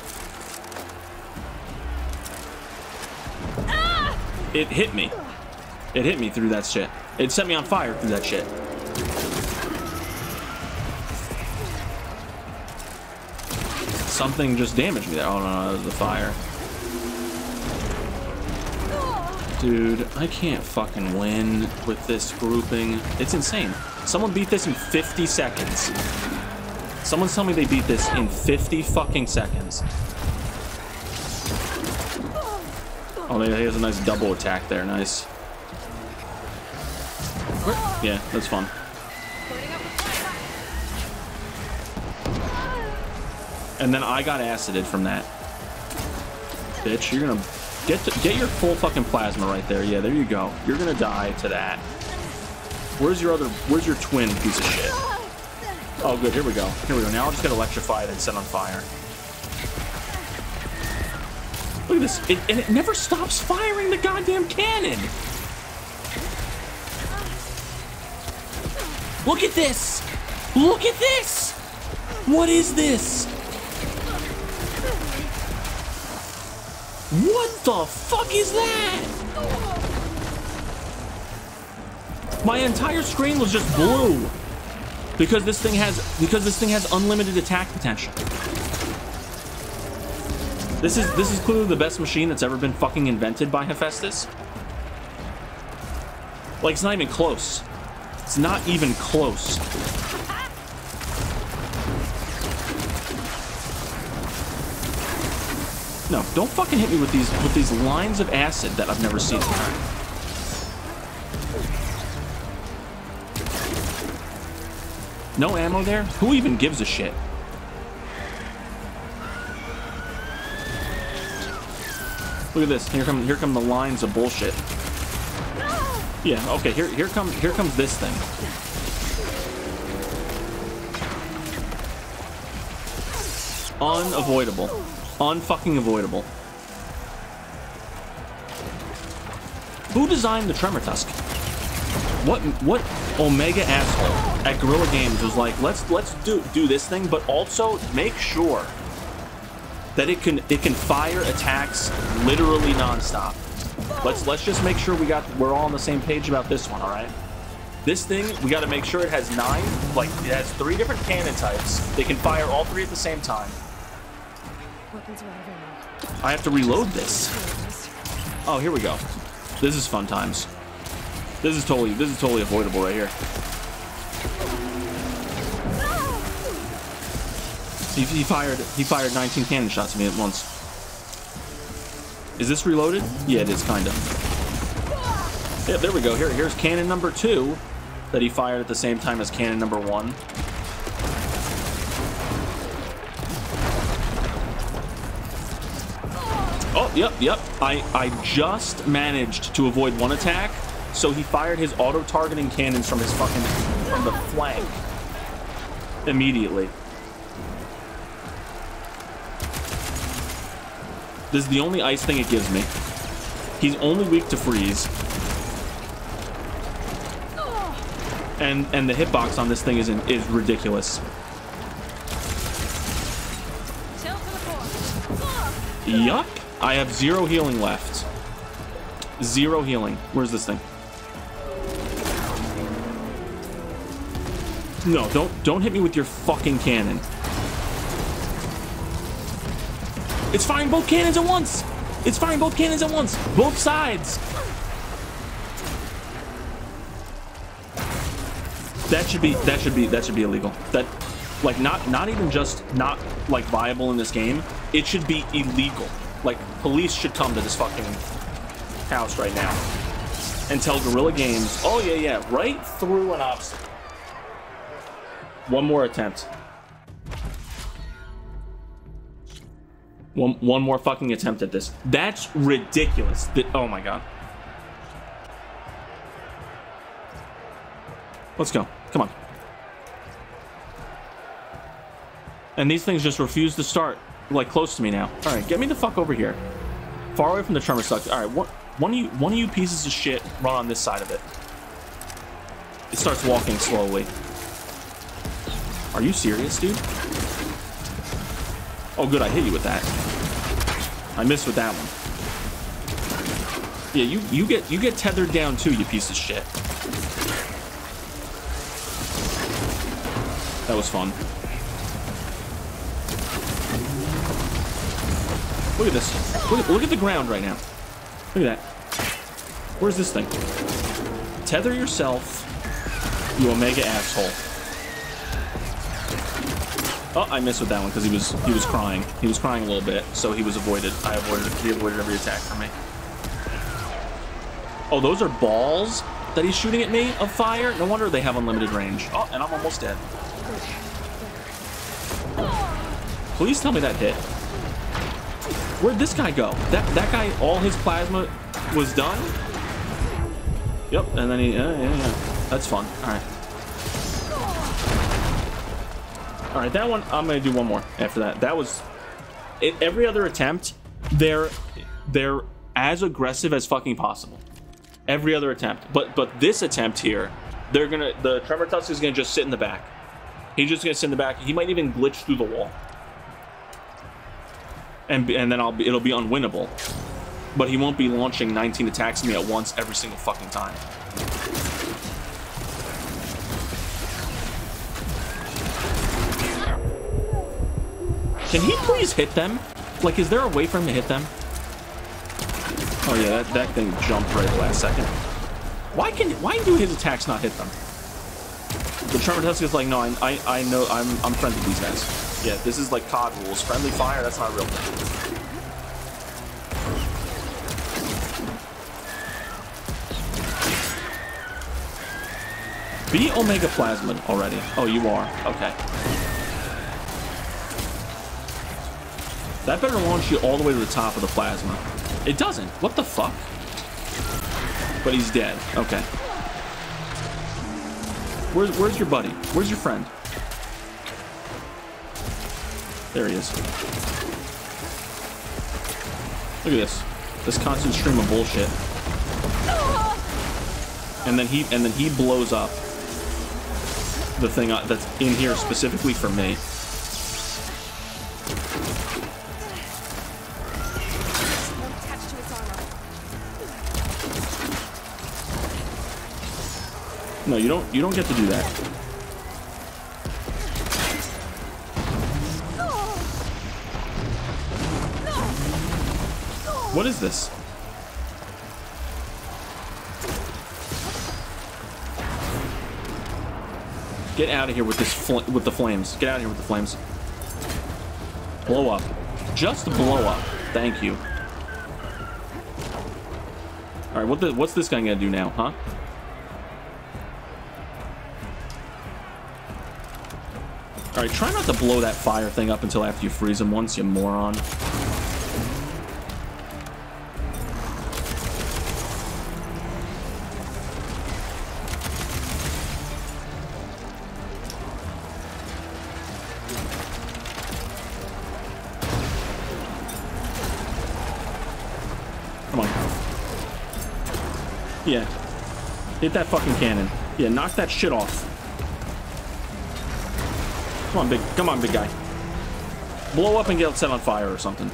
Ah! It hit me. It hit me through that shit. It set me on fire through that shit. Something just damaged me there. Oh, no, no, that was the fire. Dude, I can't fucking win with this grouping. It's insane. Someone beat this in fifty seconds. Someone tell me they beat this in fifty fucking seconds. Oh, he has a nice double attack there. Nice. Yeah, that's fun. And then I got acided from that. Bitch, you're gonna get to, get your full fucking plasma right there. Yeah, there you go. You're gonna die to that. Where's your other? Where's your twin piece of shit? Oh, good. Here we go. Here we go. Now I'm just going to electrify it and set on fire. Look at this. It, and it never stops firing the goddamn cannon. Look at this. Look at this. What is this? What the fuck is that? My entire screen was just blue. Because this thing has because this thing has unlimited attack potential. This is this is clearly the best machine that's ever been fucking invented by Hephaestus. Like it's not even close. It's not even close. No, don't fucking hit me with these with these lines of acid that I've never seen. No ammo there? Who even gives a shit? Look at this. Here come here come the lines of bullshit. Yeah, okay, here here comes here comes this thing. Unavoidable. Unfucking avoidable. Who designed the Tremor Tusk? What what Omega asshole at Guerrilla Games was like, let's let's do do this thing, but also make sure that it can it can fire attacks literally nonstop. Let's let's just make sure we got we're all on the same page about this one, all right? This thing we got to make sure it has nine, like it has three different cannon types. They can fire all three at the same time. I have to reload this. Oh, here we go. This is fun times. This is totally, this is totally avoidable right here. He, he fired, he fired nineteen cannon shots at me at once. Is this reloaded? Yeah, it is kind of. Yeah, there we go. Here, here's cannon number two that he fired at the same time as cannon number one. Oh, yep, yep. I, I just managed to avoid one attack. So he fired his auto-targeting cannons from his fucking, from the flank immediately. This is the only ice thing it gives me. He's only weak to freeze. And and the hitbox on this thing is in, is ridiculous. Yuck. I have zero healing left. Zero healing. Where's this thing? No, don't don't hit me with your fucking cannon. It's firing both cannons at once! It's firing both cannons at once! Both sides! That should be, that should be, that should be illegal. That, like, not, not even just not, like, viable in this game. It should be illegal. Like, police should come to this fucking house right now and tell Guerrilla Games, oh yeah, yeah, right through an obstacle. One more attempt. One, one more fucking attempt at this. That's ridiculous. That, oh my god. Let's go. Come on. And these things just refuse to start, like, close to me now. All right, get me the fuck over here. Far away from the Tremor Tusk. All right, one, one of you, one of you pieces of shit, run on this side of it. It starts walking slowly. Are you serious, dude? Oh, good, I hit you with that. I missed with that one. Yeah, you you get you get tethered down too, you piece of shit. That was fun. Look at this. Look at, look at the ground right now. Look at that. Where's this thing? Tether yourself, you omega asshole. Oh, I missed with that one because he was he was crying. He was crying a little bit, so he was avoided. I avoided. He avoided every attack from me. Oh, those are balls that he's shooting at me of fire. No wonder they have unlimited range. Oh, and I'm almost dead. Please tell me that hit. Where'd this guy go? That that guy, all his plasma was done. Yep, and then he. Uh, yeah, yeah. That's fun. All right. All right, that one, I'm gonna do one more after that. That was, it, every other attempt, they're they're as aggressive as fucking possible. Every other attempt, but but this attempt here, they're gonna, the Tremor Tusk is gonna just sit in the back. He's just gonna sit in the back. He might even glitch through the wall, and and then I'll be, it'll be unwinnable. But he won't be launching nineteen attacks at me at once every single fucking time. Can he please hit them? Like, is there a way for him to hit them? Oh yeah, that, that thing jumped right at the last second. Why can why do his attacks not hit them? The Tremor Tusk is like, no, I I, I know I'm I'm friendly with these guys. Yeah, this is like C O D rules. Friendly fire, that's not a real thing. Be Omega Plasmid already. Oh, you are. Okay. That better launch you all the way to the top of the plasma. It doesn't. What the fuck? But he's dead. Okay. Where's, where's your buddy? Where's your friend? There he is. Look at this. This constant stream of bullshit. And then he and then he blows up the thing that's in here specifically for me. No, you don't. You don't get to do that. What is this? Get out of here with this fl with the flames. Get out of here with the flames. Blow up. Just blow up. Thank you. All right. What the? What's this guy gonna do now, huh? All right, try not to blow that fire thing up until after you freeze him once, you moron. Yeah. Hit that fucking cannon. Yeah, knock that shit off. Come on, big. Come on, big guy. Blow up and get set on fire or something.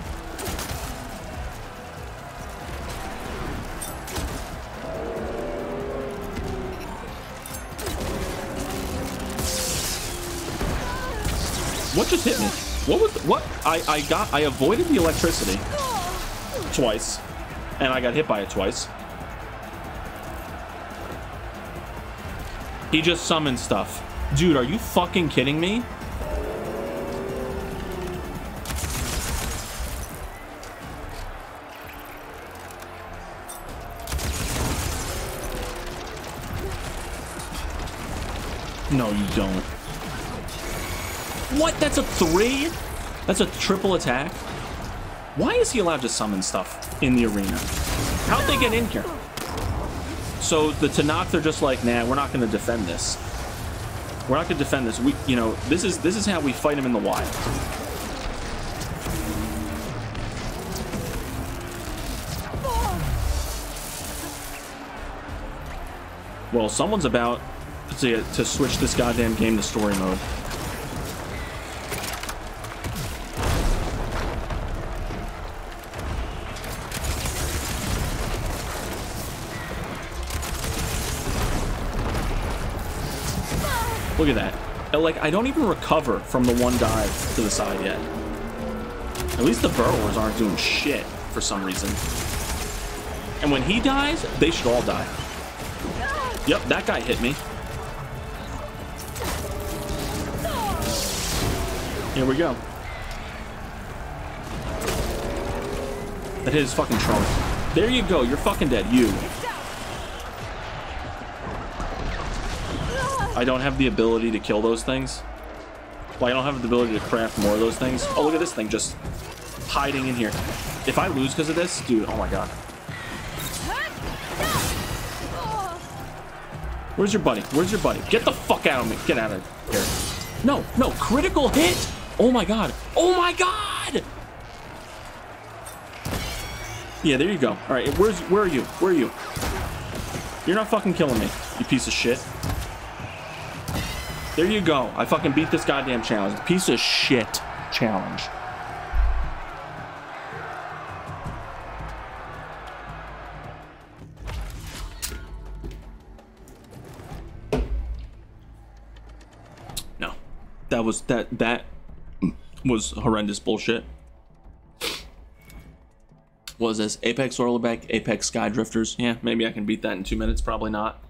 What just hit me? What was the, what? I I got I avoided the electricity twice, and I got hit by it twice. He just summoned stuff. Dude, are you fucking kidding me? No, you don't. What? That's a three? That's a triple attack? Why is he allowed to summon stuff in the arena? How'd they get in here? So the Tanakh, they're just like, nah, we're not going to defend this. We're not going to defend this. We, you know, this is this is how we fight him in the wild. Well, someone's about to, to switch this goddamn game to story mode. Look at that. Like, I don't even recover from the one dive to the side yet. At least the burrowers aren't doing shit for some reason. And when he dies, they should all die. Yep, that guy hit me. Here we go. That hit his fucking trunk. There you go. You're fucking dead. You. I don't have the ability to kill those things. Well, I don't have the ability to craft more of those things. Oh, look at this thing just hiding in here. If I lose because of this, dude, oh my god. Where's your buddy? Where's your buddy? Get the fuck out of me. Get out of here. No, no, critical hit. Oh my god. Oh my god. Yeah, there you go. All right, where's, where are you? Where are you? You're not fucking killing me, you piece of shit. There you go. I fucking beat this goddamn challenge. Piece of shit challenge. No. That was that that was horrendous bullshit. What was this? Apex Orleback, Apex Sky Drifters. Yeah, maybe I can beat that in two minutes, probably not.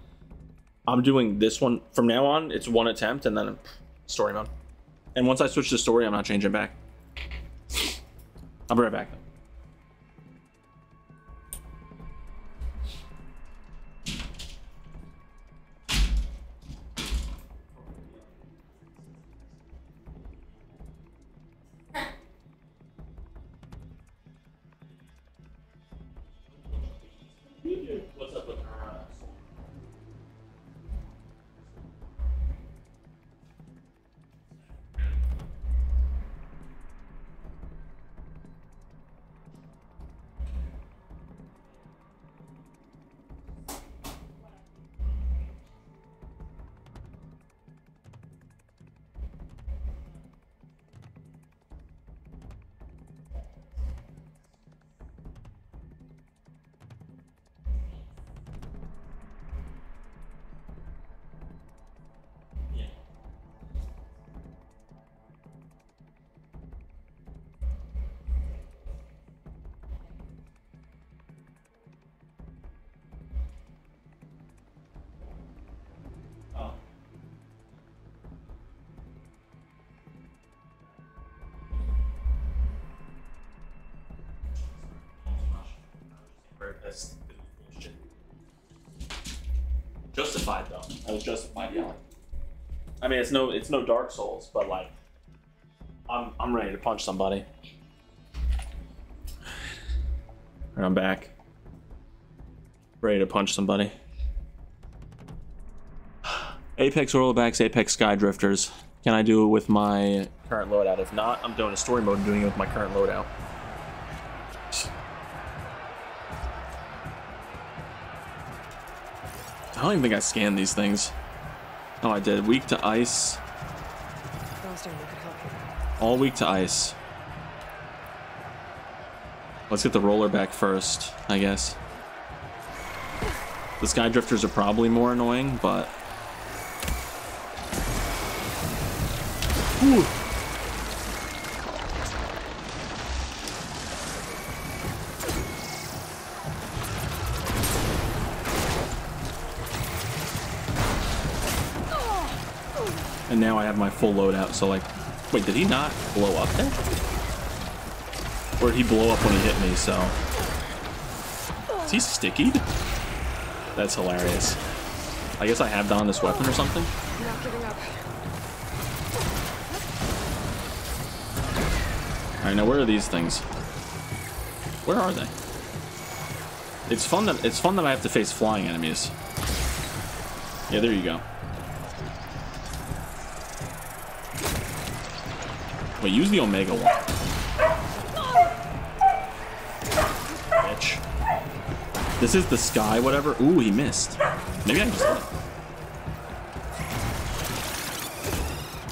I'm doing this one from now on. It's one attempt and then story mode. And once I switch to story, I'm not changing back. I'll be right back. Justified though. I was justified yelling. I mean, it's no, it's no Dark Souls, but like, I'm, I'm ready to punch somebody. And I'm back, ready to punch somebody. Apex Orlebax, Apex Sky Drifters. Can I do it with my current loadout? If not, I'm doing a story mode and doing it with my current loadout. I don't even think I scanned these things. Oh, I did. Weak to ice. All weak to ice. Let's get the roller back first, I guess. The Sky Drifters are probably more annoying, but... Ooh. And now I have my full loadout, so like... Wait, did he not blow up there? Or did he blow up when he hit me, so... Is he stickied? That's hilarious. I guess I have on this weapon or something? Not giving up. Alright, now where are these things? Where are they? It's fun that it's fun that I have to face flying enemies. Yeah, there you go. Wait, use the Omega one. Bitch. This is the sky, whatever. Ooh, he missed. Maybe I can just hit him.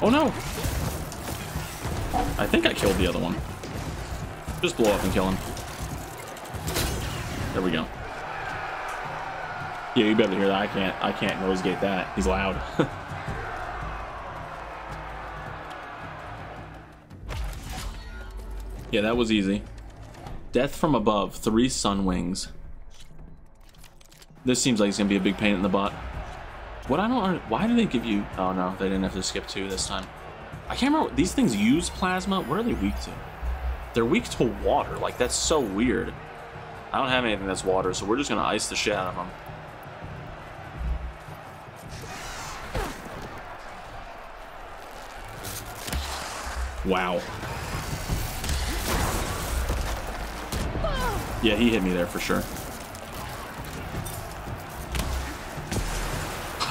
Oh no! I think I killed the other one. Just blow up and kill him. There we go. Yeah, you better hear that. I can't. I can't noise gate that. He's loud. Yeah, that was easy. Death from above, three sun wings. This seems like it's gonna be a big pain in the butt. What I don't, why do they give you? Oh no, they didn't have to skip two this time. I can't remember. These things use plasma. What are they weak to? They're weak to water. Like that's so weird. I don't have anything that's water, so we're just gonna ice the shit out of them. Wow. Yeah, he hit me there for sure.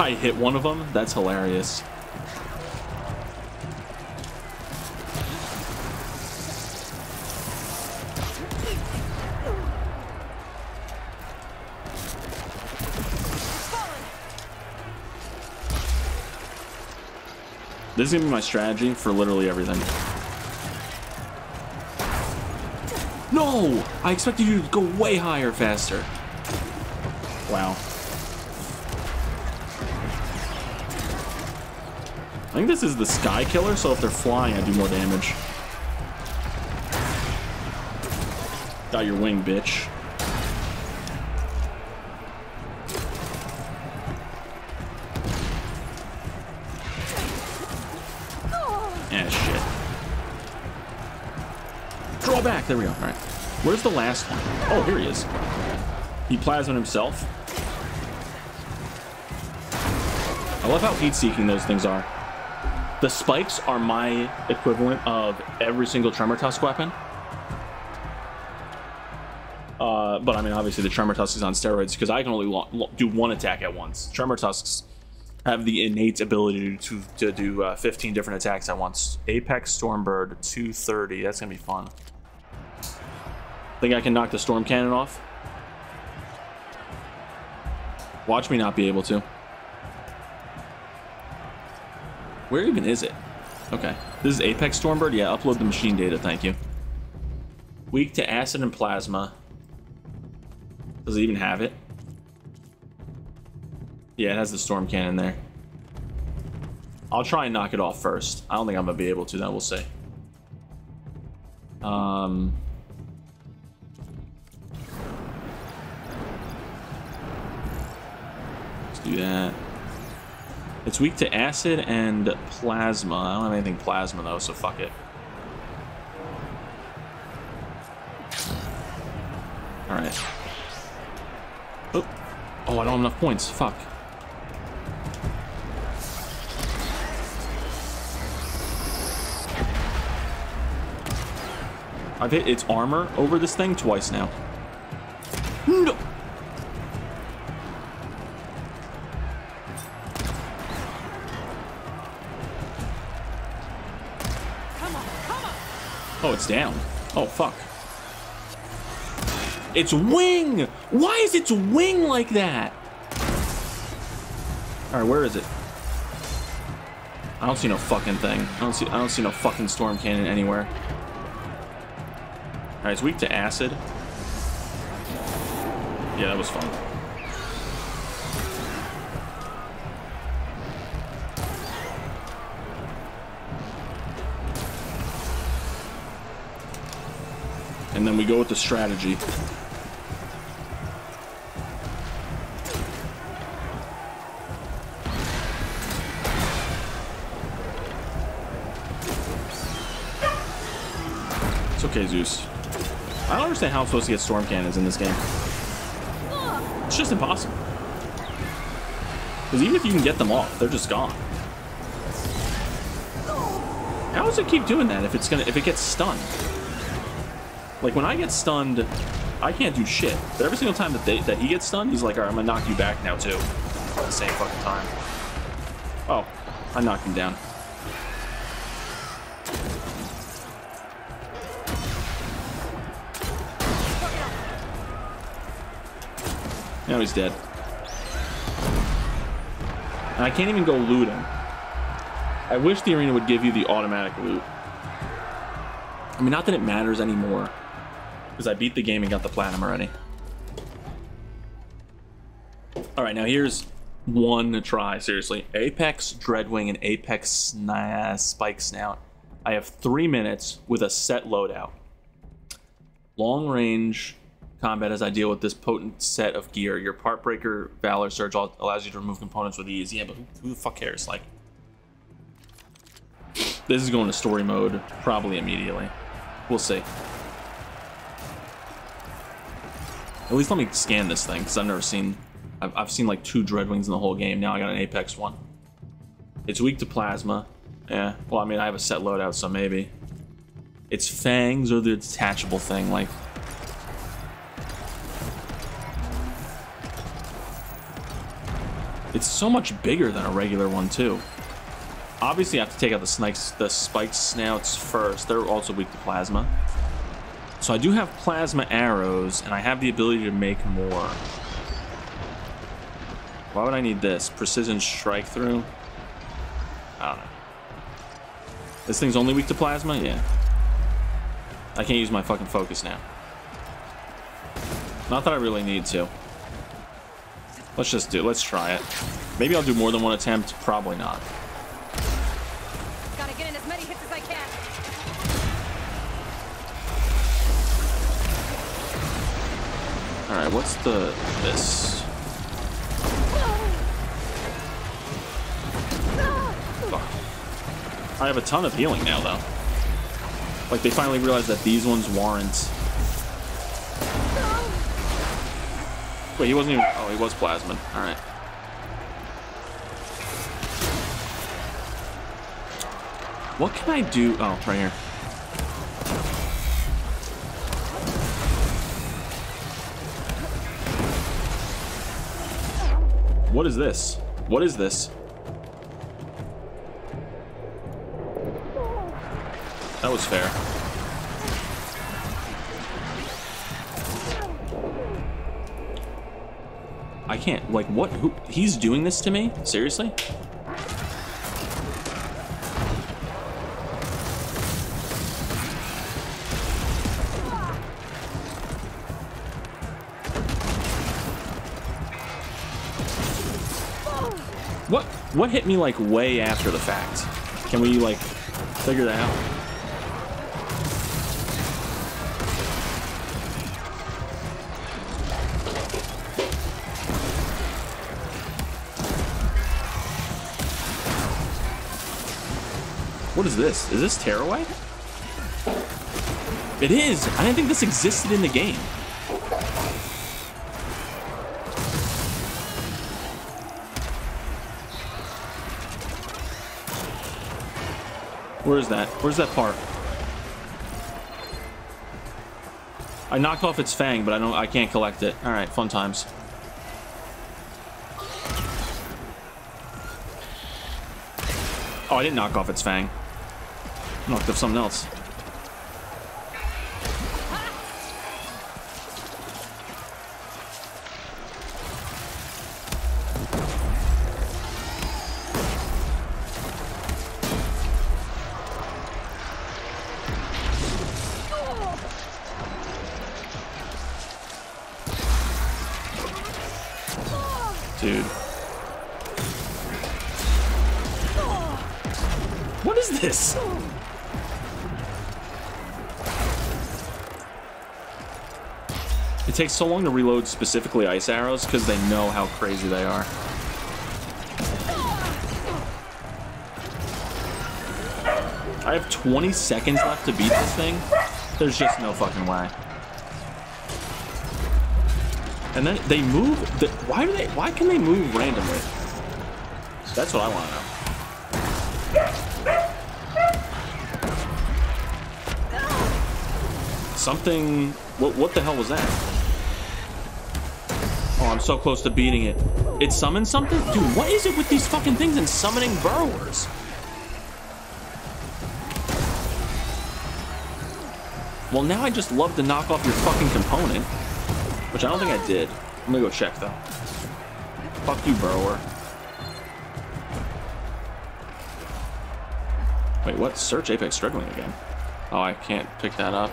I hit one of them? That's hilarious. This is gonna be my strategy for literally everything. No! I expected you to go way higher faster. Wow. I think this is the Sky Killer, so if they're flying, I do more damage. Got your wing, bitch. Back, there we go. All right, where's the last one? Oh, here he is. He plasmaed himself. I love how heat-seeking those things are. The spikes are my equivalent of every single Tremor Tusk weapon. Uh, but I mean, obviously the Tremor Tusk is on steroids because I can only do one attack at once. Tremor Tusks have the innate ability to, to do uh, fifteen different attacks at once. Apex Stormbird, two thirty. That's gonna be fun. Think I can knock the storm cannon off? Watch me not be able to. Where even is it? Okay. This is Apex Stormbird? Yeah, upload the machine data, thank you. Weak to acid and plasma. Does it even have it? Yeah, it has the storm cannon there. I'll try and knock it off first. I don't think I'm gonna be able to, then we'll see. Um... Do that. It's weak to acid and plasma. I don't have anything plasma though, so fuck it. Alright. Oh. Oh, I don't have enough points. Fuck. I've hit its armor over this thing twice now. No! Oh, it's down. Oh, fuck. It's wing! Why is its wing like that? All right, where is it? I don't see no fucking thing. I don't see. I don't see no fucking storm cannon anywhere. All right, it's weak to acid. Yeah, that was fun. And then we go with the strategy. It's okay, Zeus. I don't understand how I'm supposed to get storm cannons in this game. It's just impossible. Because even if you can get them off, they're just gone. How does it keep doing that if it's gonna if it gets stunned? Like, when I get stunned, I can't do shit. But every single time that, they, that he gets stunned, he's like, all right, I'm going to knock you back now, too. At the same fucking time. Oh, I knocked him down. Now he's dead. And I can't even go loot him. I wish the arena would give you the automatic loot. I mean, not that it matters anymore. Because I beat the game and got the platinum already. All right, now here's one to try, seriously. Apex Dreadwing and Apex Nyas Spikesnout. I have three minutes with a set loadout. Long range combat as I deal with this potent set of gear. Your Part Breaker Valor Surge allows you to remove components with ease. Yeah, but who, who the fuck cares? Like, this is going to story mode probably immediately. We'll see. At least let me scan this thing, because I've never seen... I've, I've seen like two Dreadwings in the whole game. Now I got an Apex one. It's weak to plasma. Yeah. Well, I mean, I have a set loadout, so maybe. Its fangs or the detachable thing, like... It's so much bigger than a regular one, too. Obviously, I have to take out the snipes, the spiked snouts first. They're also weak to plasma. So I do have plasma arrows, and I have the ability to make more. Why would I need this? Precision strike through? I don't know. This thing's only weak to plasma? Yeah. I can't use my fucking focus now. Not that I really need to. Let's just do it. Let's try it. Maybe I'll do more than one attempt. Probably not. Gotta get in as many hits as I can. All right, what's the this? Fuck. I have a ton of healing now, though. Like, they finally realized that these ones warrant. Wait, he wasn't even... Oh, he was plasmid. All right. What can I do? Oh, right here. What is this? What is this? That was fair. I can't, like, what? Who, he's doing this to me? Seriously? What, what hit me, like, way after the fact? Can we, like, figure that out? What is this? Is this tearaway? It is! I didn't think this existed in the game. Where is that? Where's that part? I knocked off its fang, but I don't I can't collect it. Alright, fun times. Oh, I didn't knock off its fang. Knocked up something else. dude. What is this? It takes so long to reload specifically ice arrows because they know how crazy they are. I have twenty seconds left to beat this thing. There's just no fucking way. And then they move. The, why do they? Why can they move randomly? That's what I want to know. Something. What, what the hell was that? Oh, I'm so close to beating it. It summoned something? Dude, what is it with these fucking things and summoning burrowers? Well, now I just love to knock off your fucking component. Which I don't think I did. I'm gonna go check, though. Fuck you, burrower. Wait, what? Search Apex Dreadwing again. Oh, I can't pick that up.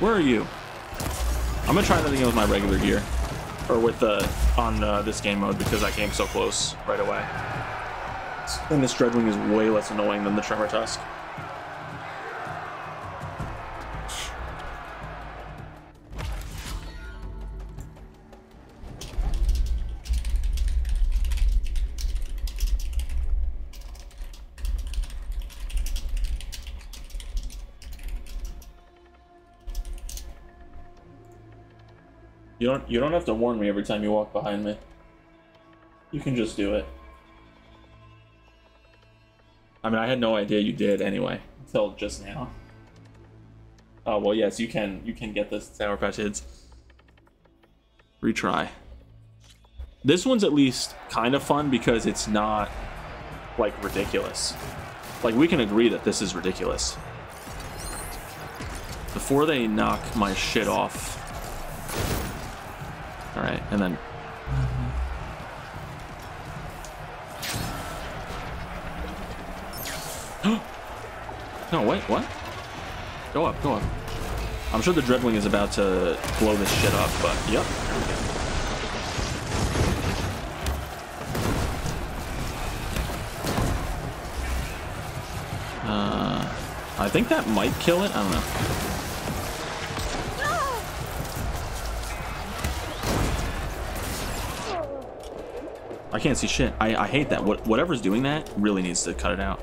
Where are you? I'm gonna try that again with my regular gear. Or with the, on uh, this game mode, because I came so close right away. And this Dreadwing is way less annoying than the Tremor Tusk. You don't, you don't have to warn me every time you walk behind me. You can just do it. I mean, I had no idea you did anyway, until just now. Oh, well, yes, you can, you can get this Sour Patch Kids. Retry. This one's at least kind of fun because it's not, like, ridiculous. Like, we can agree that this is ridiculous. Before they knock my shit off... All right, and then... No, wait, what? Go up, go up. I'm sure the Dreadwing is about to blow this shit up, but yep. There we go. Uh, I think that might kill it, I don't know. I can't see shit. I, I hate that. What, whatever's doing that really needs to cut it out.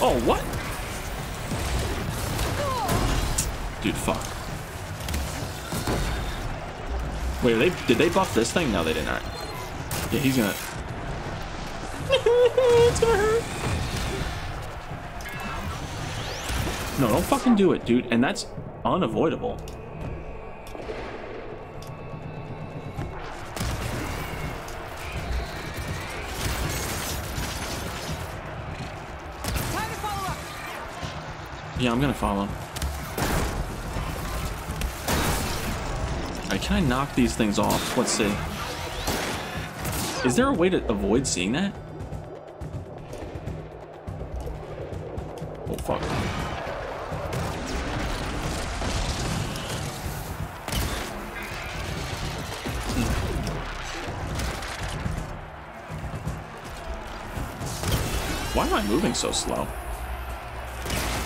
Oh, what? Dude, fuck. Wait, are they, did they buff this thing? No, they didn't. All right. Yeah, he's gonna... It's gonna hurt. No, don't fucking do it, dude. And that's unavoidable. Yeah, I'm gonna follow. Alright, can I knock these things off? Let's see. Is there a way to avoid seeing that? Oh, fuck. Why am I moving so slow?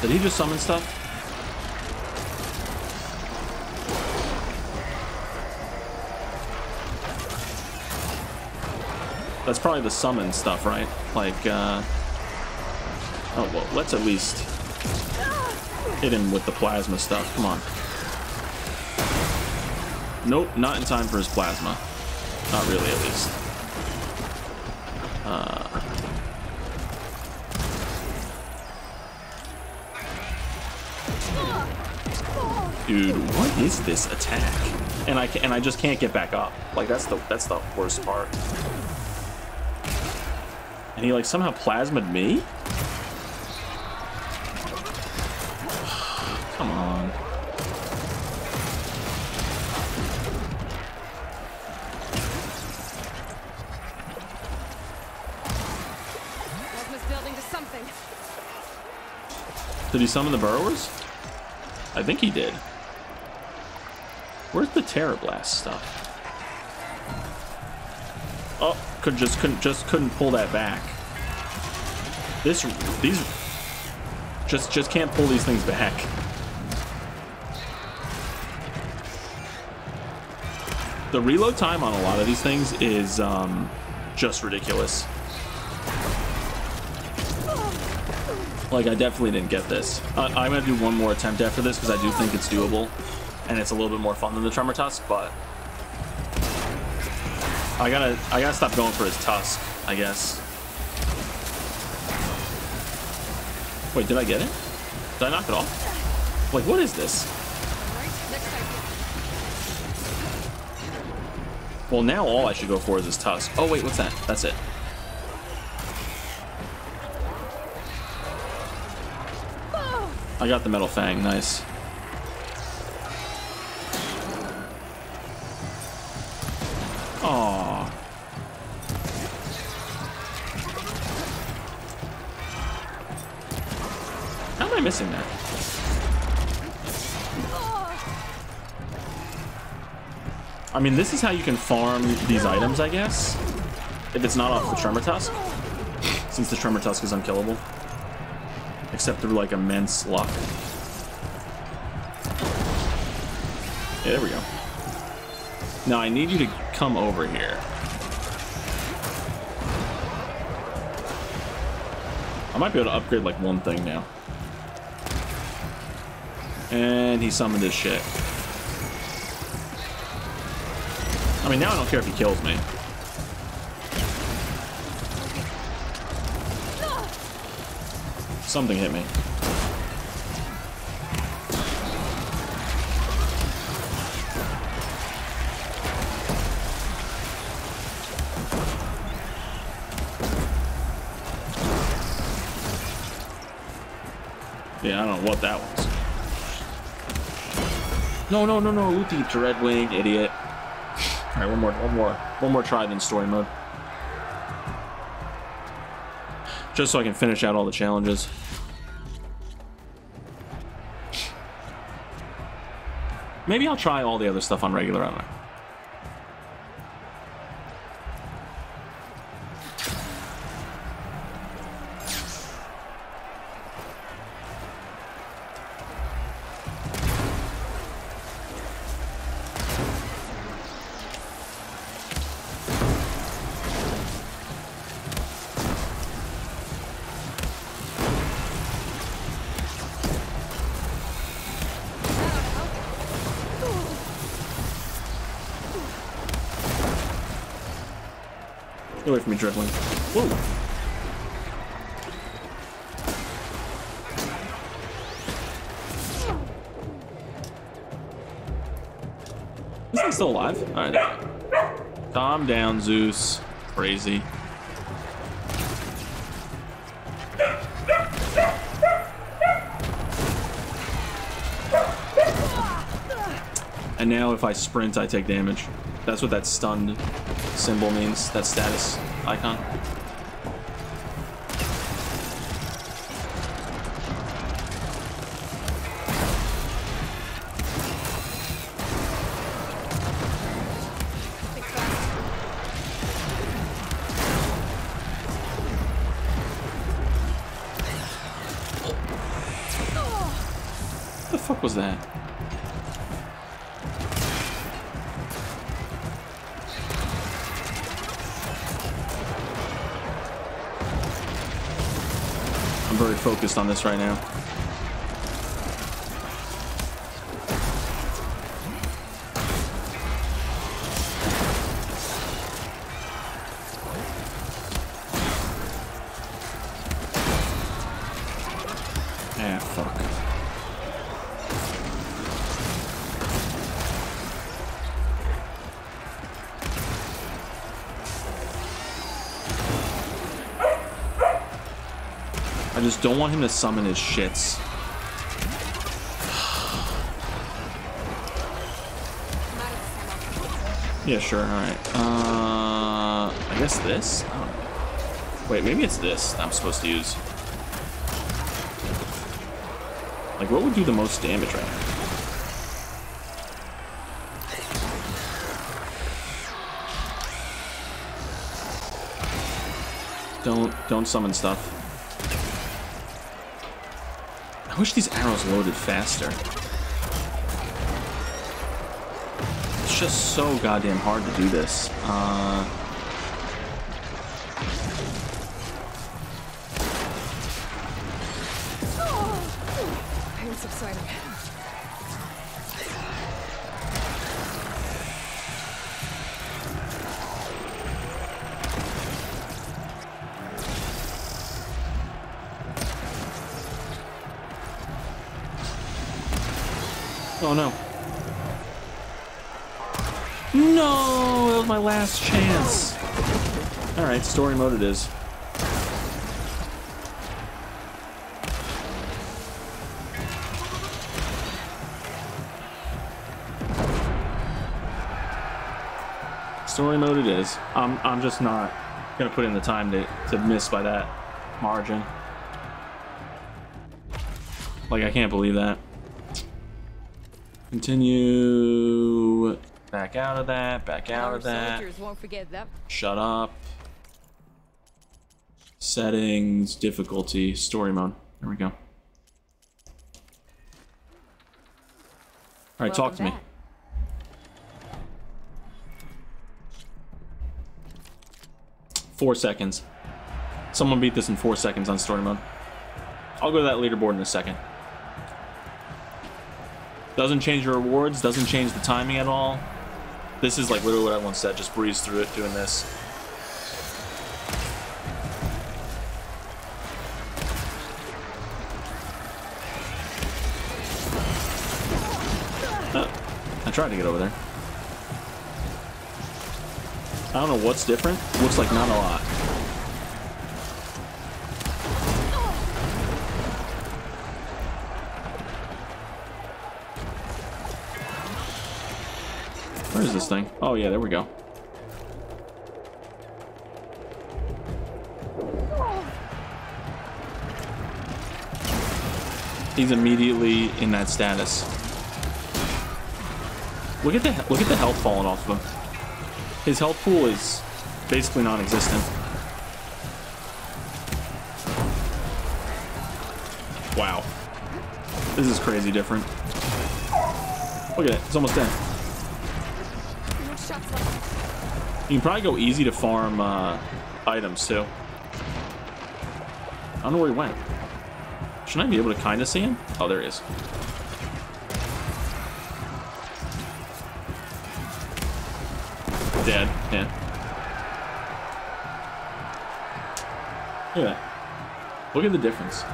Did he just summon stuff? That's probably the summon stuff, right? Like, uh... oh, well, let's at least hit him with the plasma stuff. Come on. Nope, not in time for his plasma. Not really, at least. Uh... Dude, what is this attack? And I can, and I just can't get back up. Like that's the that's the worst part. And he like somehow plasma'd me? Come on. Plasma's building to something. Did he summon the burrowers? I think he did. Where's the Terra Blast stuff? Oh, could just couldn't just couldn't pull that back. This these just just can't pull these things back. The reload time on a lot of these things is um, just ridiculous. Like, I definitely didn't get this. Uh, I'm gonna do one more attempt after this because I do think it's doable, and it's a little bit more fun than the Tremor Tusk, but. I gotta, I gotta stop going for his tusk, I guess. Wait, did I get it? Did I knock it off? Like, what is this? Well, now all I should go for is his tusk. Oh, wait, what's that? That's it. I got the metal fang, nice. Aww. How am I missing that? I mean, this is how you can farm these items, I guess. If it's not off the Tremor Tusk. Since the Tremor Tusk is unkillable. Except through, like, immense luck. Yeah, there we go. Now, I need you to come over here. I might be able to upgrade like one thing now. And he summoned his shit. I mean, now I don't care if he kills me. Something hit me. Yeah, I don't know what that was. No, no, no, no, loot the Dreadwing, idiot. All right, one more, one more, one more try than story mode. Just so I can finish out all the challenges. Maybe I'll try all the other stuff on regular, I don't know. Get away from me, Dreadwing. Whoa. Is he still alive? All right. Calm down, Zeus. Crazy. And now if I sprint, I take damage. That's what that stunned symbol means, that status icon. What the fuck was that? I'm very focused on this right now. Ah, fuck. I just don't want him to summon his shits. Yeah, sure, alright. Uh, I guess this? I don't know. Wait, maybe it's this that I'm supposed to use. Like, what would do the most damage right now? Don't don't summon stuff. I wish these arrows loaded faster. It's just so goddamn hard to do this. Uh, oh, it's exciting. Oh no. No! That was my last chance. Alright, story mode it is. Story mode it is. I'm, I'm just not gonna put in the time to, to miss by that margin. Like, I can't believe that. Continue. Back out of that. Back out of that. Won't forget that. Shut up. Settings, difficulty, story mode. There we go. All right, talk to me. Four seconds. Someone beat this in four seconds on story mode. I'll go to that leaderboard in a second. Doesn't change your rewards, doesn't change the timing at all. This is like literally what I once said, just breeze through it doing this. Oh, I tried to get over there. I don't know what's different. Looks like not a lot. Where is this thing? Oh yeah, there we go. He's immediately in that status. Look at the look at the health falling off of him. His health pool is basically non-existent. Wow, this is crazy different. Look at it; it's almost dead. You can probably go easy to farm uh, items, too. I don't know where he went. Shouldn't I be able to kind of see him? Oh, there he is. Dead. Yeah. Look at that. Look at the difference.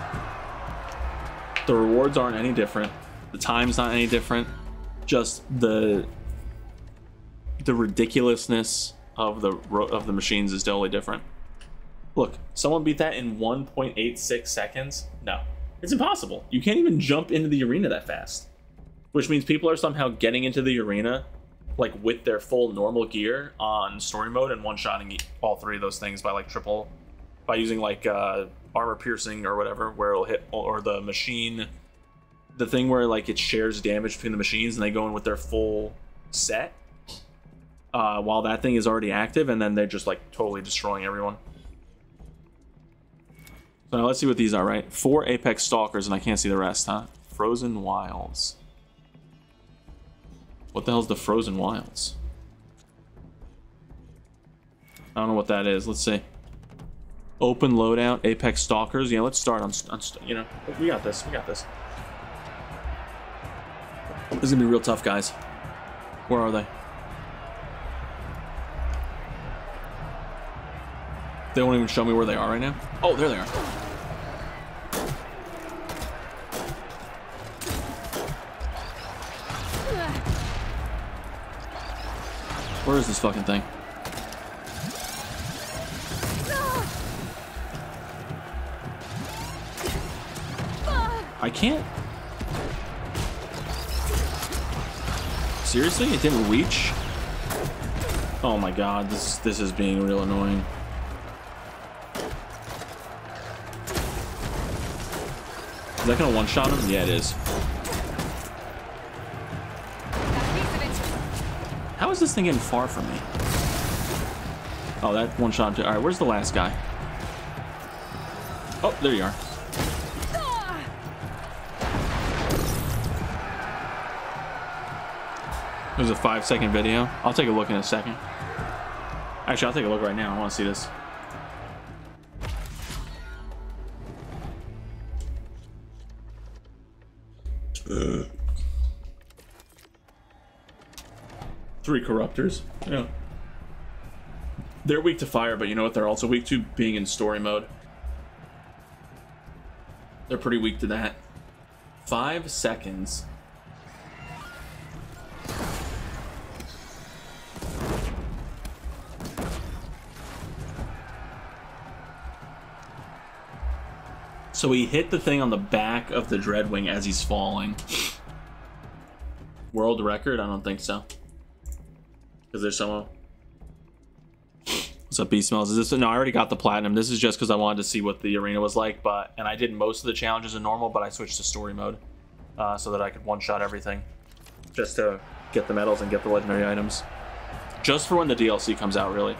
The rewards aren't any different. The time's not any different. Just the... the ridiculousness of the of the machines is totally different. Look, someone beat that in one point eight six seconds? No, it's impossible. You can't even jump into the arena that fast, which means people are somehow getting into the arena like with their full normal gear on story mode and one-shotting all three of those things by like triple by using like uh armor piercing or whatever, where it'll hit, or the machine, the thing where like it shares damage between the machines and they go in with their full set. Uh, while that thing is already active, and then they're just like totally destroying everyone. So now let's see what these are, right? Four Apex Stalkers, and I can't see the rest, huh? Frozen Wilds. What the hell's the Frozen Wilds? I don't know what that is. Let's see. Open loadout, Apex Stalkers. Yeah, let's start on, on you know, we got this, we got this. This is gonna be real tough, guys. Where are they? They won't even show me where they are right now. Oh, there they are. Where is this fucking thing? I can't. Seriously? It didn't reach? Oh my god, this this is being real annoying. Is that gonna one-shot him? Yeah, it is. How is this thing getting far from me? Oh, that one-shot him too. All right, where's the last guy? Oh, there you are. It was a five second video. I'll take a look in a second. Actually, I'll take a look right now. I want to see this. Uh. Three Corruptors. Yeah. They're weak to fire, but you know what? They're also weak to being in story mode. They're pretty weak to that. Five seconds. So he hit the thing on the back of the Dreadwing as he's falling. World record? I don't think so. Is there someone? What's up, Beast Mills? Is this? No, I already got the platinum. This is just because I wanted to see what the arena was like, but and I did most of the challenges in normal, but I switched to story mode uh, so that I could one-shot everything, just to get the medals and get the legendary items, just for when the D L C comes out. Really,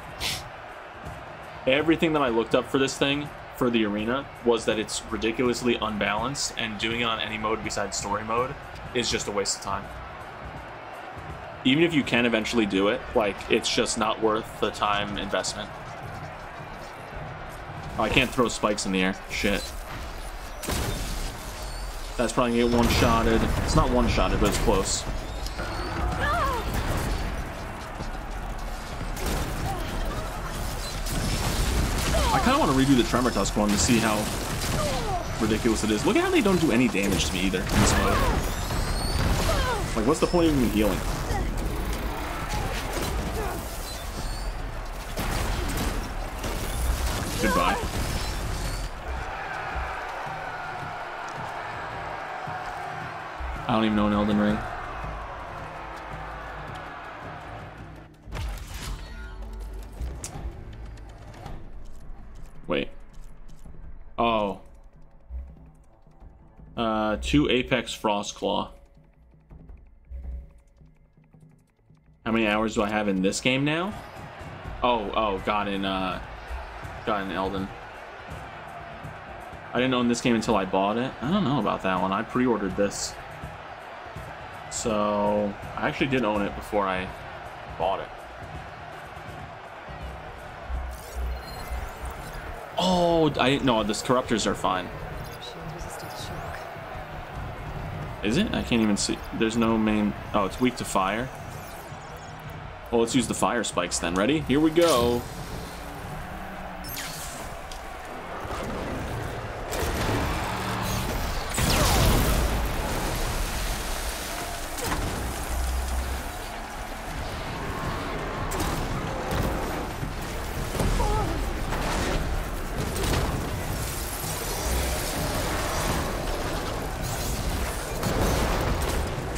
everything that I looked up for this thing. For the arena was that it's ridiculously unbalanced, and doing it on any mode besides story mode is just a waste of time. Even if you can eventually do it, like, it's just not worth the time investment. Oh, I can't throw spikes in the air. Shit. That's probably gonna get one-shotted. It's not one-shotted, but it's close. I kind of want to redo the Tremor Tusk one to see how ridiculous it is. Look at how they don't do any damage to me either in this mode. Like, what's the point of even healing? Goodbye. I don't even know an Elden Ring. Wait. Oh. Uh, two Apex Frost Claw. How many hours do I have in this game now? Oh, oh, got in, uh, got in Elden. I didn't own this game until I bought it. I don't know about that one. I pre-ordered this. So, I actually did own it before I bought it. Oh, I didn't know. These Corruptors are fine. Is it? I can't even see. There's no main. Oh, it's weak to fire. Well, let's use the fire spikes then. Ready? Here we go.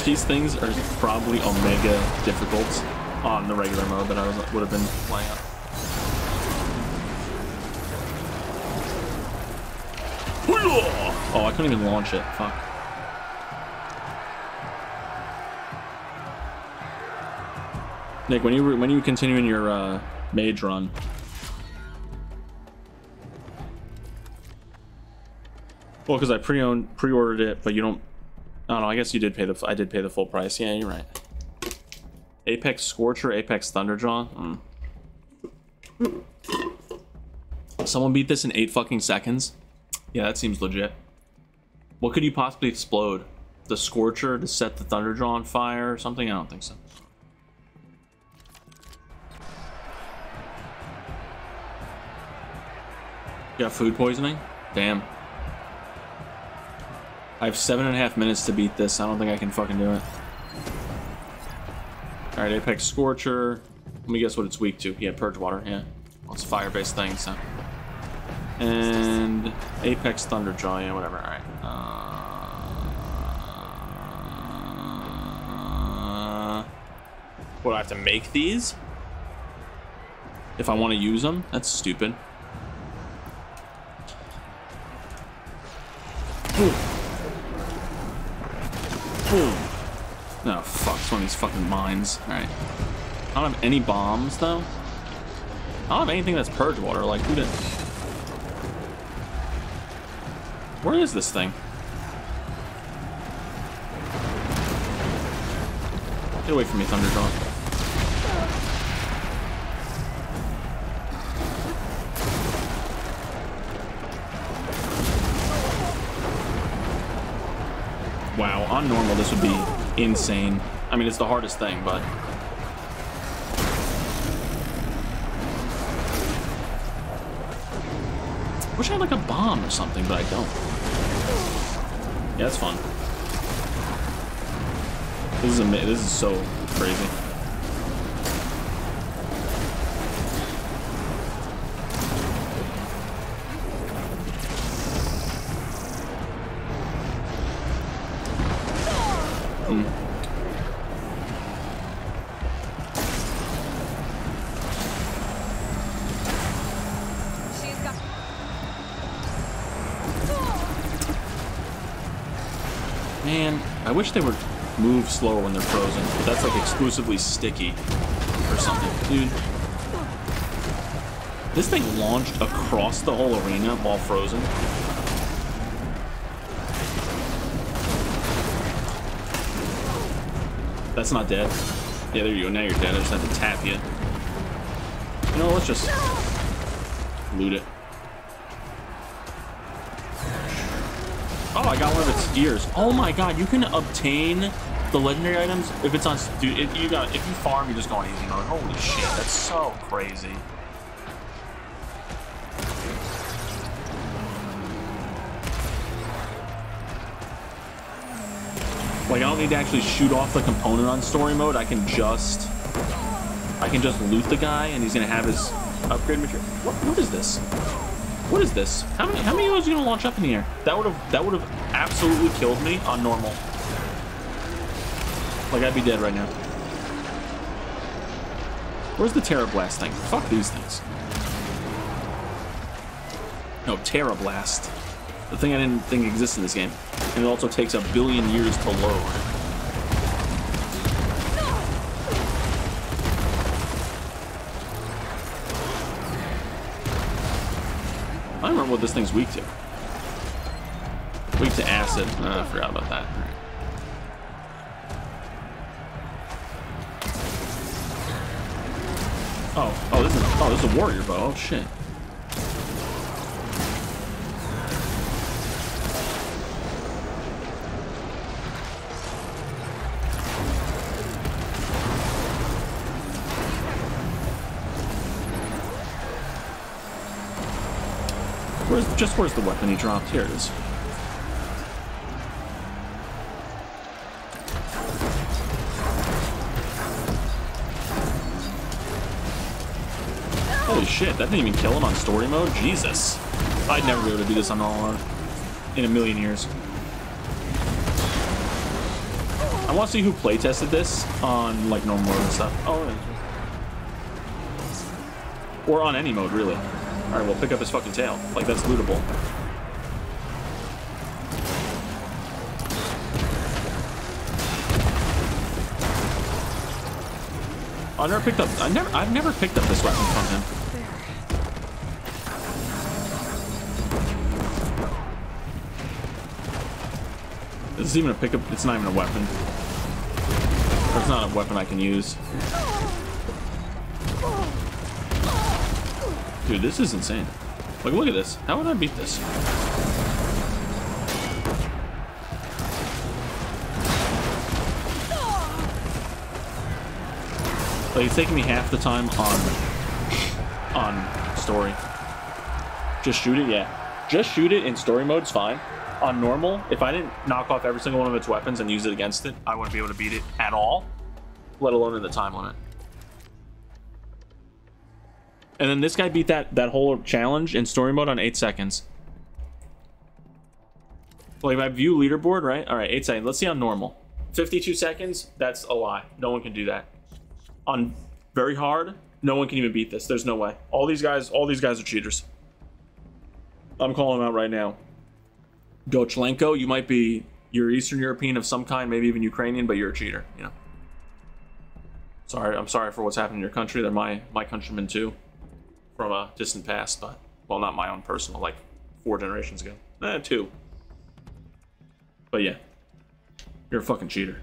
These things are probably omega difficult on the regular mode that I was, would have been playing on. Oh, I couldn't even launch it. Fuck. Nick, when you when you continue in your uh, mage run. Well, because I pre-owned pre-ordered it, but you don't. Oh no, I guess you did pay the. I did pay the full price. Yeah, you're right. Apex Scorcher, Apex Thunderjaw. Mm. Someone beat this in eight fucking seconds. Yeah, that seems legit. What could you possibly explode? The Scorcher to set the Thunderjaw on fire or something? I don't think so. You got food poisoning? Damn. I have seven and a half minutes to beat this. I don't think I can fucking do it. Alright, Apex Scorcher. Let me guess what it's weak to. Yeah, Purge Water. Yeah. Well, it's a fire-based thing, so. And Apex Thunderjaw. Yeah, whatever. Alright. Uh, what, do I have to make these? If I want to use them? That's stupid. Ooh. No, oh, fuck, it's one of these fucking mines. Alright. I don't have any bombs, though. I don't have anything that's purge water. Like, who did? Where is this thing? Get away from me, Thunderjaw. Wow, on normal this would be insane. I mean, it's the hardest thing, but... Wish I had like a bomb or something, but I don't. Yeah, that's fun. This is amazing. This is so crazy. I wish they would move slower when they're frozen, but that's like exclusively sticky or something. Dude, this thing launched across the whole arena while frozen. That's not dead. Yeah, there you go. Now you're dead. I just had to tap you. You know, let's just loot it. Oh, I got one of its ears. Oh my god, you can obtain the legendary items if it's on... Dude, if you, got, if you farm, you're just going easy mode. Holy shit, that's so crazy. Like, I don't need to actually shoot off the component on story mode. I can just... I can just loot the guy, and he's going to have his upgrade material. What, what is this? What is this? How many how many of those are you gonna launch up in the air? That would have that would have absolutely killed me on normal. Like I'd be dead right now. Where's the Terra Blast thing? Fuck these things. No, Terra Blast. The thing I didn't think exists in this game. And it also takes a billion years to load. I don't remember what this thing's weak to. Weak to acid. Oh, I forgot about that. Right. Oh, oh, this is oh, this is a warrior bow. Oh shit. Where's, just where's the weapon he dropped? Here it is. Holy shit, that didn't even kill him on story mode? Jesus. I'd never be able to do this on all mode in a million years. I want to see who playtested this on like normal mode and stuff. Oh, or on any mode, really. All right, we'll pick up his fucking tail. Like, that's lootable. I never picked up. I never. I've never picked up this weapon from him. This is even a pickup. It's not even a weapon. It's not a weapon I can use. Dude, this is insane. Like, look at this. How would I beat this? Like, it's taking me half the time on... on story. Just shoot it, yeah. Just shoot it in story mode's fine. On normal, if I didn't knock off every single one of its weapons and use it against it, I wouldn't be able to beat it at all. Let alone in the time limit. And then this guy beat that, that whole challenge in story mode on eight seconds. Like, if I view leaderboard, right? All right, eight seconds. Let's see on normal. fifty-two seconds, that's a lie. No one can do that. On very hard, no one can even beat this. There's no way. All these guys, all these guys are cheaters. I'm calling them out right now. Dochlenko, you might be, you're Eastern European of some kind, maybe even Ukrainian, but you're a cheater, you know. Sorry, I'm sorry for what's happened in your country. They're my, my countrymen too. From a distant past, but, well, not my own personal, like, four generations ago. Eh, two. But yeah, you're a fucking cheater.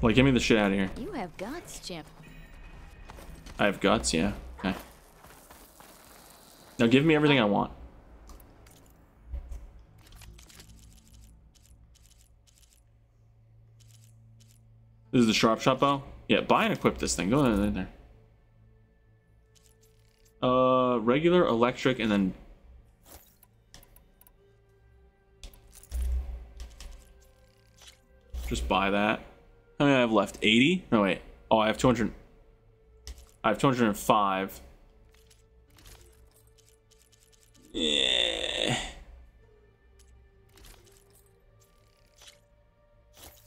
Like, give me the shit out of here. You have guts, champ. I have guts, yeah. Okay. Now give me everything I want. This is the sharp shot bow? Yeah, buy and equip this thing. Go in there. Uh, regular, electric, and then... just buy that. How many I have left? eighty? No, wait. Oh, I have two hundred. I have two hundred five. Yeah.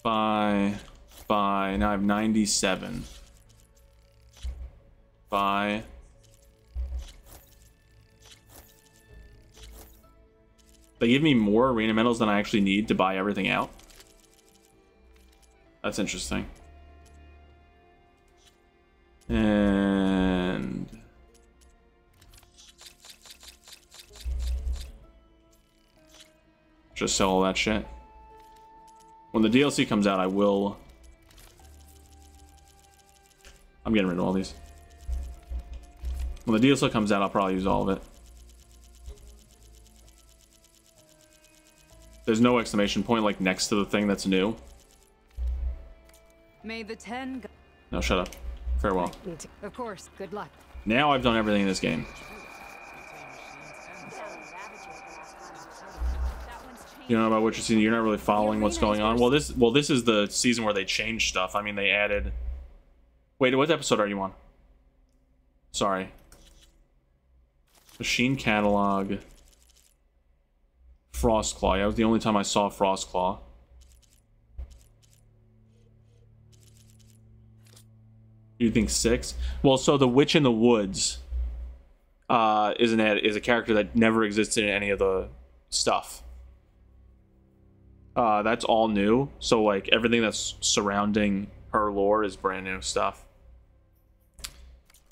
Buy. Buy. Now I have ninety-seven. Buy. They give me more arena medals than I actually need to buy everything out. That's interesting. And just sell all that shit. When the D L C comes out, I will. I'm getting rid of all these. When the D L C comes out, I'll probably use all of it. There's no exclamation point like next to the thing that's new. May the ten go. No, shut up. Farewell. Of course, good luck. Now I've done everything in this game. You know about Witcher season, you're not really following what's going on. Well, this well this is the season where they changed stuff. I mean, they added. Wait, what episode are you on? Sorry. Machine catalog. Frost Claw. Yeah, that was the only time I saw Frost Claw. You think six? Well, so the Witch in the Woods uh, is an ad, is a character that never existed in any of the stuff. Uh, that's all new. So like everything that's surrounding her lore is brand new stuff.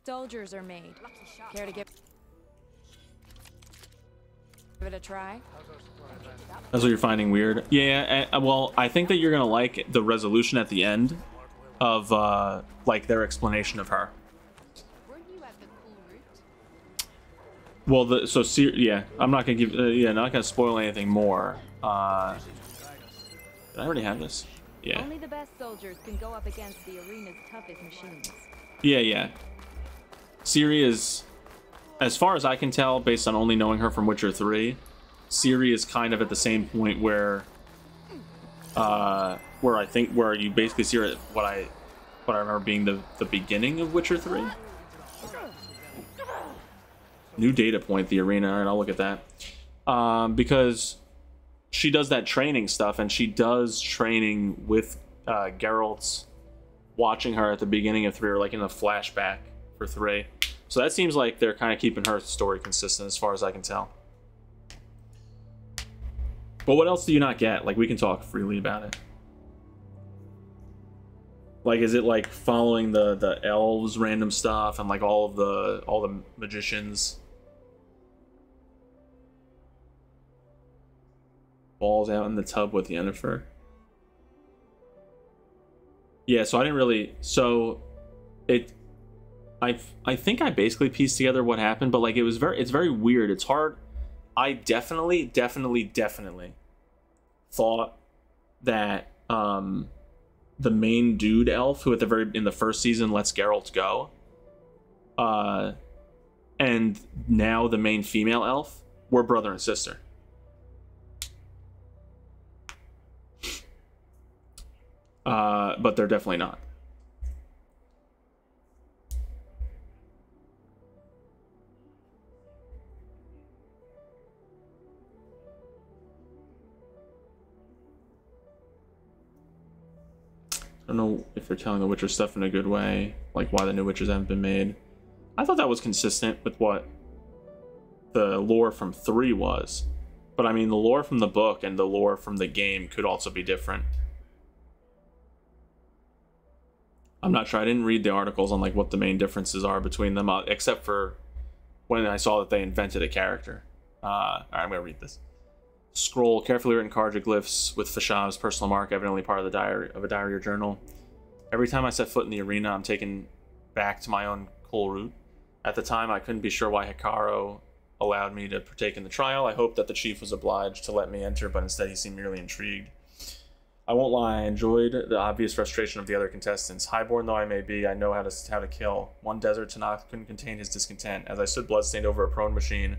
Soldiers are made. Care to give it a try? That's what you're finding weird. Yeah. And, well, I think that you're gonna like the resolution at the end. Of uh, like their explanation of her. Weren't you at the cool route? Well, the so yeah, I'm not gonna give uh, yeah, not gonna spoil anything more. Uh, did I already have this? Yeah. Only the best soldiers can go up against the arena's toughest machines. Yeah, yeah. Ciri is, as far as I can tell, based on only knowing her from Witcher Three, Ciri is kind of at the same point where. Uh, where I think where you basically see what I what I remember being the the beginning of Witcher Three. New data point, the arena, and I'll look at that um, because she does that training stuff and she does training with uh, Geralt's watching her at the beginning of Three or like in the flashback for Three. So that seems like they're kind of keeping her story consistent as far as I can tell. But what else do you not get? Like, we can talk freely about it. Like, is it like following the the elves random stuff and like all of the all the magicians? Balls out in the tub with Yennefer. Yeah, so I didn't really so it I I think I basically pieced together what happened, but like it was very it's very weird. It's hard. I definitely, definitely, definitely thought that um, the main dude elf who at the very in the first season lets Geralt go, uh, and now the main female elf were brother and sister. Uh, but they're definitely not. I don't know if they're telling the Witcher stuff in a good way, like why the new Witchers haven't been made. I thought that was consistent with what the lore from Three was. But I mean, the lore from the book and the lore from the game could also be different. I'm not sure. I didn't read the articles on like what the main differences are between them, uh, except for when I saw that they invented a character. Uh, all right, I'm going to read this. Scroll, carefully written cartoglyphs with Fashav's personal mark, evidently part of the diary of a diary or journal. Every time I set foot in the arena, I'm taken back to my own coal route. At the time, I couldn't be sure why Hikaru allowed me to partake in the trial. I hoped that the chief was obliged to let me enter, but instead he seemed merely intrigued. I won't lie, I enjoyed the obvious frustration of the other contestants. Highborn though I may be, I know how to how to kill. One desert Tanakh couldn't contain his discontent. As I stood bloodstained over a prone machine,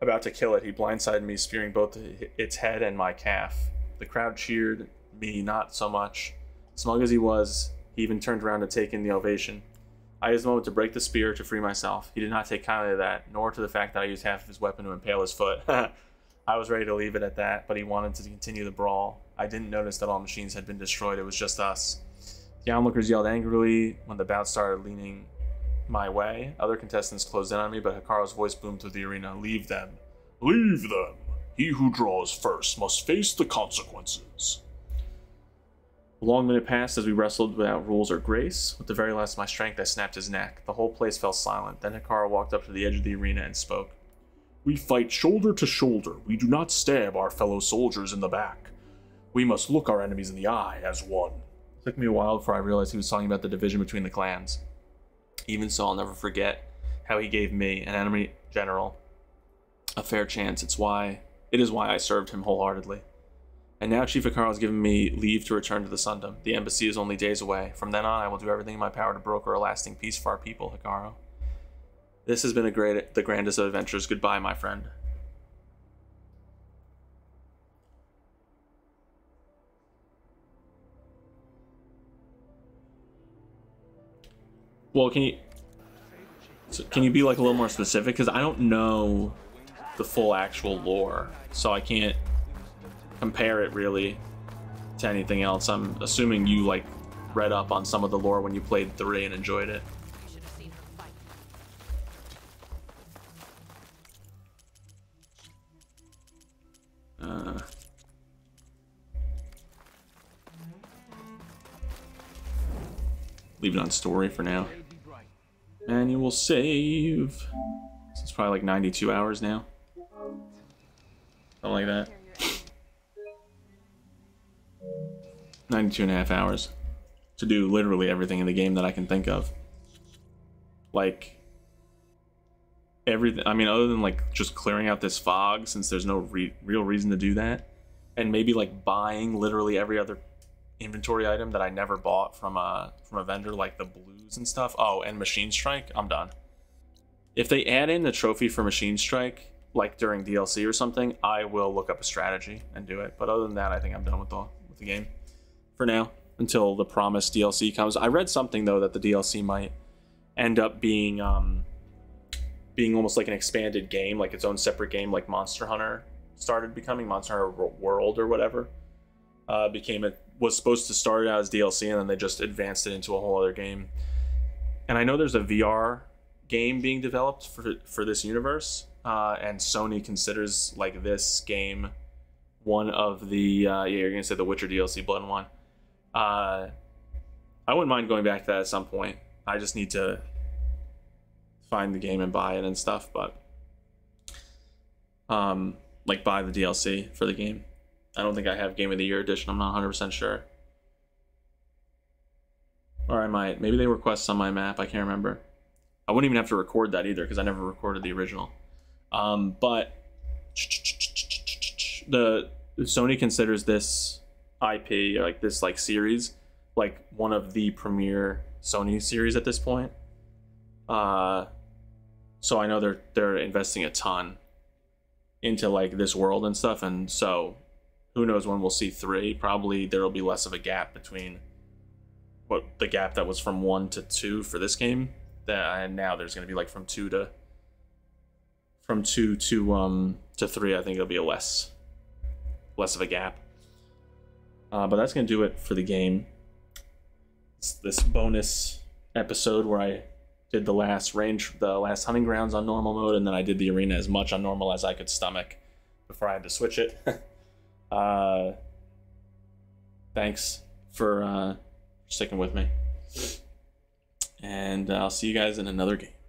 about to kill it, he blindsided me, spearing both its head and my calf. The crowd cheered, me not so much. Smug as he was, he even turned around to take in the ovation. I used the moment to break the spear to free myself. He did not take kindly to that, nor to the fact that I used half of his weapon to impale his foot. I was ready to leave it at that, but he wanted to continue the brawl. I didn't notice that all machines had been destroyed. It was just us. The onlookers yelled angrily when the bout started leaning my way. Other contestants closed in on me, but Hikaru's voice boomed through the arena. Leave them. Leave them. He who draws first must face the consequences. A long minute passed as we wrestled without rules or grace. With the very last of my strength, I snapped his neck. The whole place fell silent. Then Hikaru walked up to the edge of the arena and spoke. We fight shoulder to shoulder. We do not stab our fellow soldiers in the back. We must look our enemies in the eye as one. It took me a while before I realized he was talking about the division between the clans. Even so, I'll never forget how he gave me, an enemy general, a fair chance. It's why, it is why I served him wholeheartedly. And now Chief Hikaru has given me leave to return to the Sundom. The embassy is only days away. From then on, I will do everything in my power to broker a lasting peace for our people, Hikaru. This has been a great, the grandest of adventures. Goodbye, my friend. Well, can you so can you be like a little more specific? Because I don't know the full actual lore, so I can't compare it really to anything else. I'm assuming you like read up on some of the lore when you played three and enjoyed it. Uh. Leave it on story for now. Manual save. So it's probably like ninety-two hours now. Something like that. ninety-two and a half hours to do literally everything in the game that I can think of. Like, everything. I mean, other than like just clearing out this fog, since there's no re real reason to do that. And maybe like buying literally every other inventory item that I never bought from a from a vendor, like the blues and stuff. Oh, and Machine Strike, I'm done. If they add in a trophy for Machine Strike, like during D L C or something, I will look up a strategy and do it. But other than that, I think I'm done with the with the game for now until the promised D L C comes. I read something though that the D L C might end up being um being almost like an expanded game, like its own separate game, like Monster Hunter started becoming. Monster Hunter World or whatever uh, became a was supposed to start out as D L C, and then they just advanced it into a whole other game. And I know there's a V R game being developed for for this universe, uh, and Sony considers like this game one of the uh, yeah you're gonna say the Witcher D L C Blood and Wine. Uh, I wouldn't mind going back to that at some point. I just need to find the game and buy it and stuff, but um, like buy the D L C for the game. I don't think I have Game of the Year edition. I'm not one hundred percent sure. Or I might. Maybe they request on my map. I can't remember. I wouldn't even have to record that either because I never recorded the original. Um, but the Sony considers this I P, or like this like series, like one of the premier Sony series at this point. Uh, so I know they're they're investing a ton into like this world and stuff, and so. Who knows when we'll see three? Probably there'll be less of a gap between what the gap that was from one to two for this game. That and now there's going to be like from two to from two to um to three. I think it'll be a less less of a gap. Uh, but that's going to do it for the game. It's this bonus episode where I did the last range, the last hunting grounds on normal mode, and then I did the arena as much on normal as I could stomach before I had to switch it. Uh, thanks for uh, sticking with me. and I'll see you guys in another game.